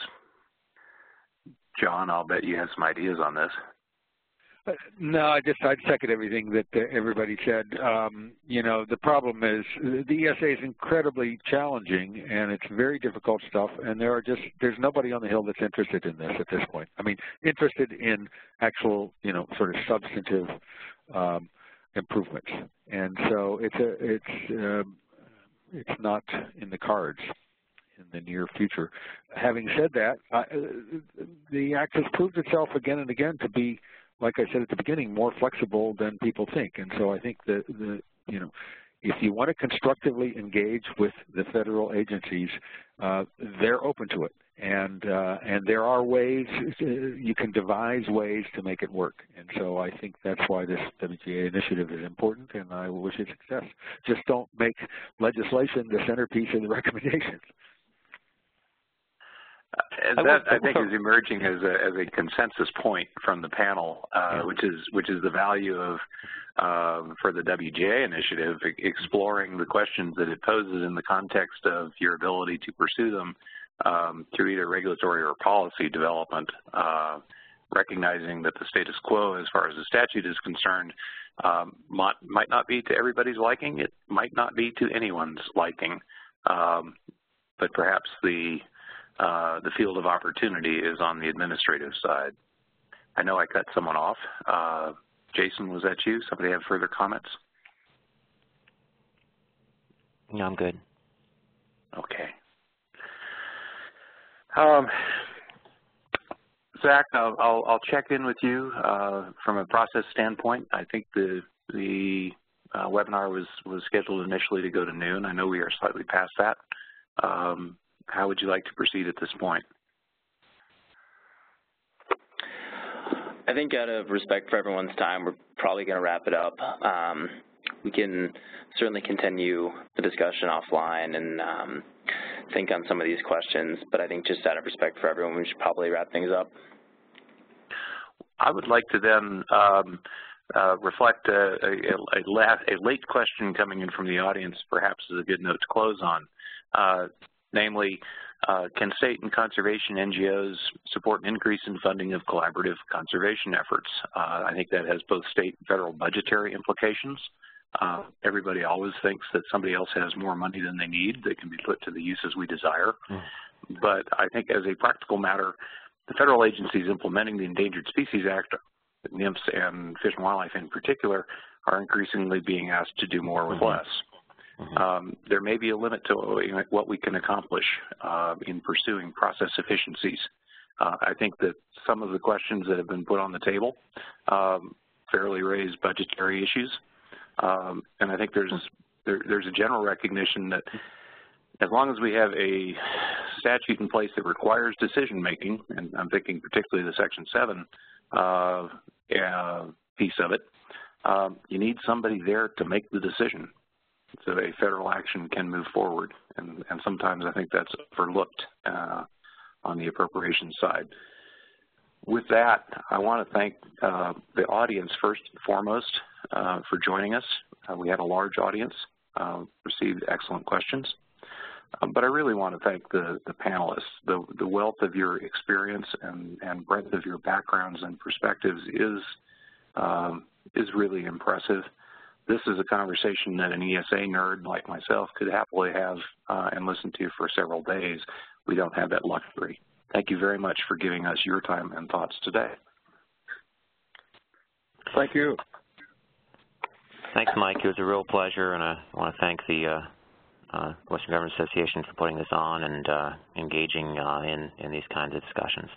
John, I'll bet you have some ideas on this. No, I'd second everything that everybody said. You know, the problem is the ESA is incredibly challenging, and it's very difficult stuff. And there's nobody on the Hill that's interested in this at this point. I mean, interested in actual, you know, sort of substantive improvements. And so it's not in the cards in the near future. Having said that, the Act has proved itself again and again to be, like I said at the beginning, more flexible than people think. And so I think that, you know, if you want to constructively engage with the federal agencies, they're open to it. And there are ways, you can devise ways to make it work. And so I think that's why this WGA initiative is important, and I wish it success. Just don't make legislation the centerpiece of the recommendations. And that, I think, is emerging as a consensus point from the panel, which is the value of, for the WGA initiative, exploring the questions that it poses in the context of your ability to pursue them through either regulatory or policy development, recognizing that the status quo, as far as the statute is concerned, might not be to everybody's liking. It might not be to anyone's liking, but perhaps the field of opportunity is on the administrative side. I know I cut someone off. Jason, was that you? Somebody have further comments? No, I'm good. Okay. Zach, I'll check in with you from a process standpoint. I think the webinar was scheduled initially to go to noon. I know we are slightly past that. How would you like to proceed at this point? I think out of respect for everyone's time, we're probably going to wrap it up. We can certainly continue the discussion offline and think on some of these questions, but I think just out of respect for everyone, we should probably wrap things up. I would like to then reflect a late question coming in from the audience, perhaps is a good note to close on. Namely, can state and conservation NGOs support an increase in funding of collaborative conservation efforts? I think that has both state and federal budgetary implications. Everybody always thinks that somebody else has more money than they need that can be put to the uses we desire. But I think as a practical matter, the federal agencies implementing the Endangered Species Act, NIMS and Fish and Wildlife in particular, are increasingly being asked to do more with less. There may be a limit to what we can accomplish in pursuing process efficiencies. I think that some of the questions that have been put on the table fairly raise budgetary issues, and I think there's a general recognition that as long as we have a statute in place that requires decision making, and I'm thinking particularly the Section 7 piece of it, you need somebody there to make the decision, so a federal action can move forward. And sometimes I think that's overlooked on the appropriation side. With that, I want to thank the audience first and foremost for joining us. We had a large audience, received excellent questions. But I really want to thank the panelists. The wealth of your experience and breadth of your backgrounds and perspectives is really impressive. This is a conversation that an ESA nerd like myself could happily have and listen to for several days. We don't have that luxury. Thank you very much for giving us your time and thoughts today. Thank you. Thanks, Mike. It was a real pleasure, and I want to thank the Western Governors Association for putting this on and engaging in these kinds of discussions.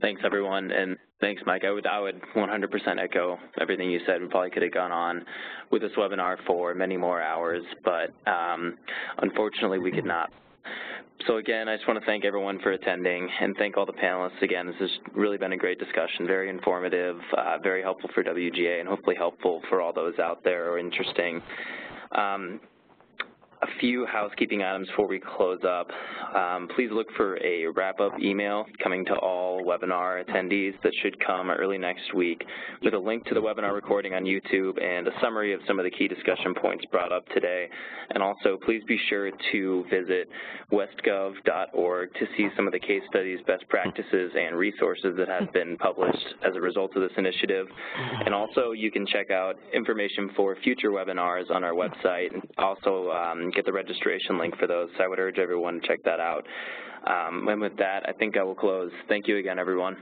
Thanks, everyone, and thanks, Mike. I would 100% echo everything you said. We probably could have gone on with this webinar for many more hours, but unfortunately we could not. So again, I just want to thank everyone for attending and thank all the panelists. Again, this has really been a great discussion, very informative, very helpful for WGA, and hopefully helpful for all those out there or interesting. a few housekeeping items before we close up. Please look for a wrap-up email coming to all webinar attendees that should come early next week with a link to the webinar recording on YouTube and a summary of some of the key discussion points brought up today. And also, please be sure to visit westgov.org to see some of the case studies, best practices, and resources that have been published as a result of this initiative. And also, you can check out information for future webinars on our website, and also get the registration link for those. So I would urge everyone to check that out. And with that, I think I will close. Thank you again, everyone.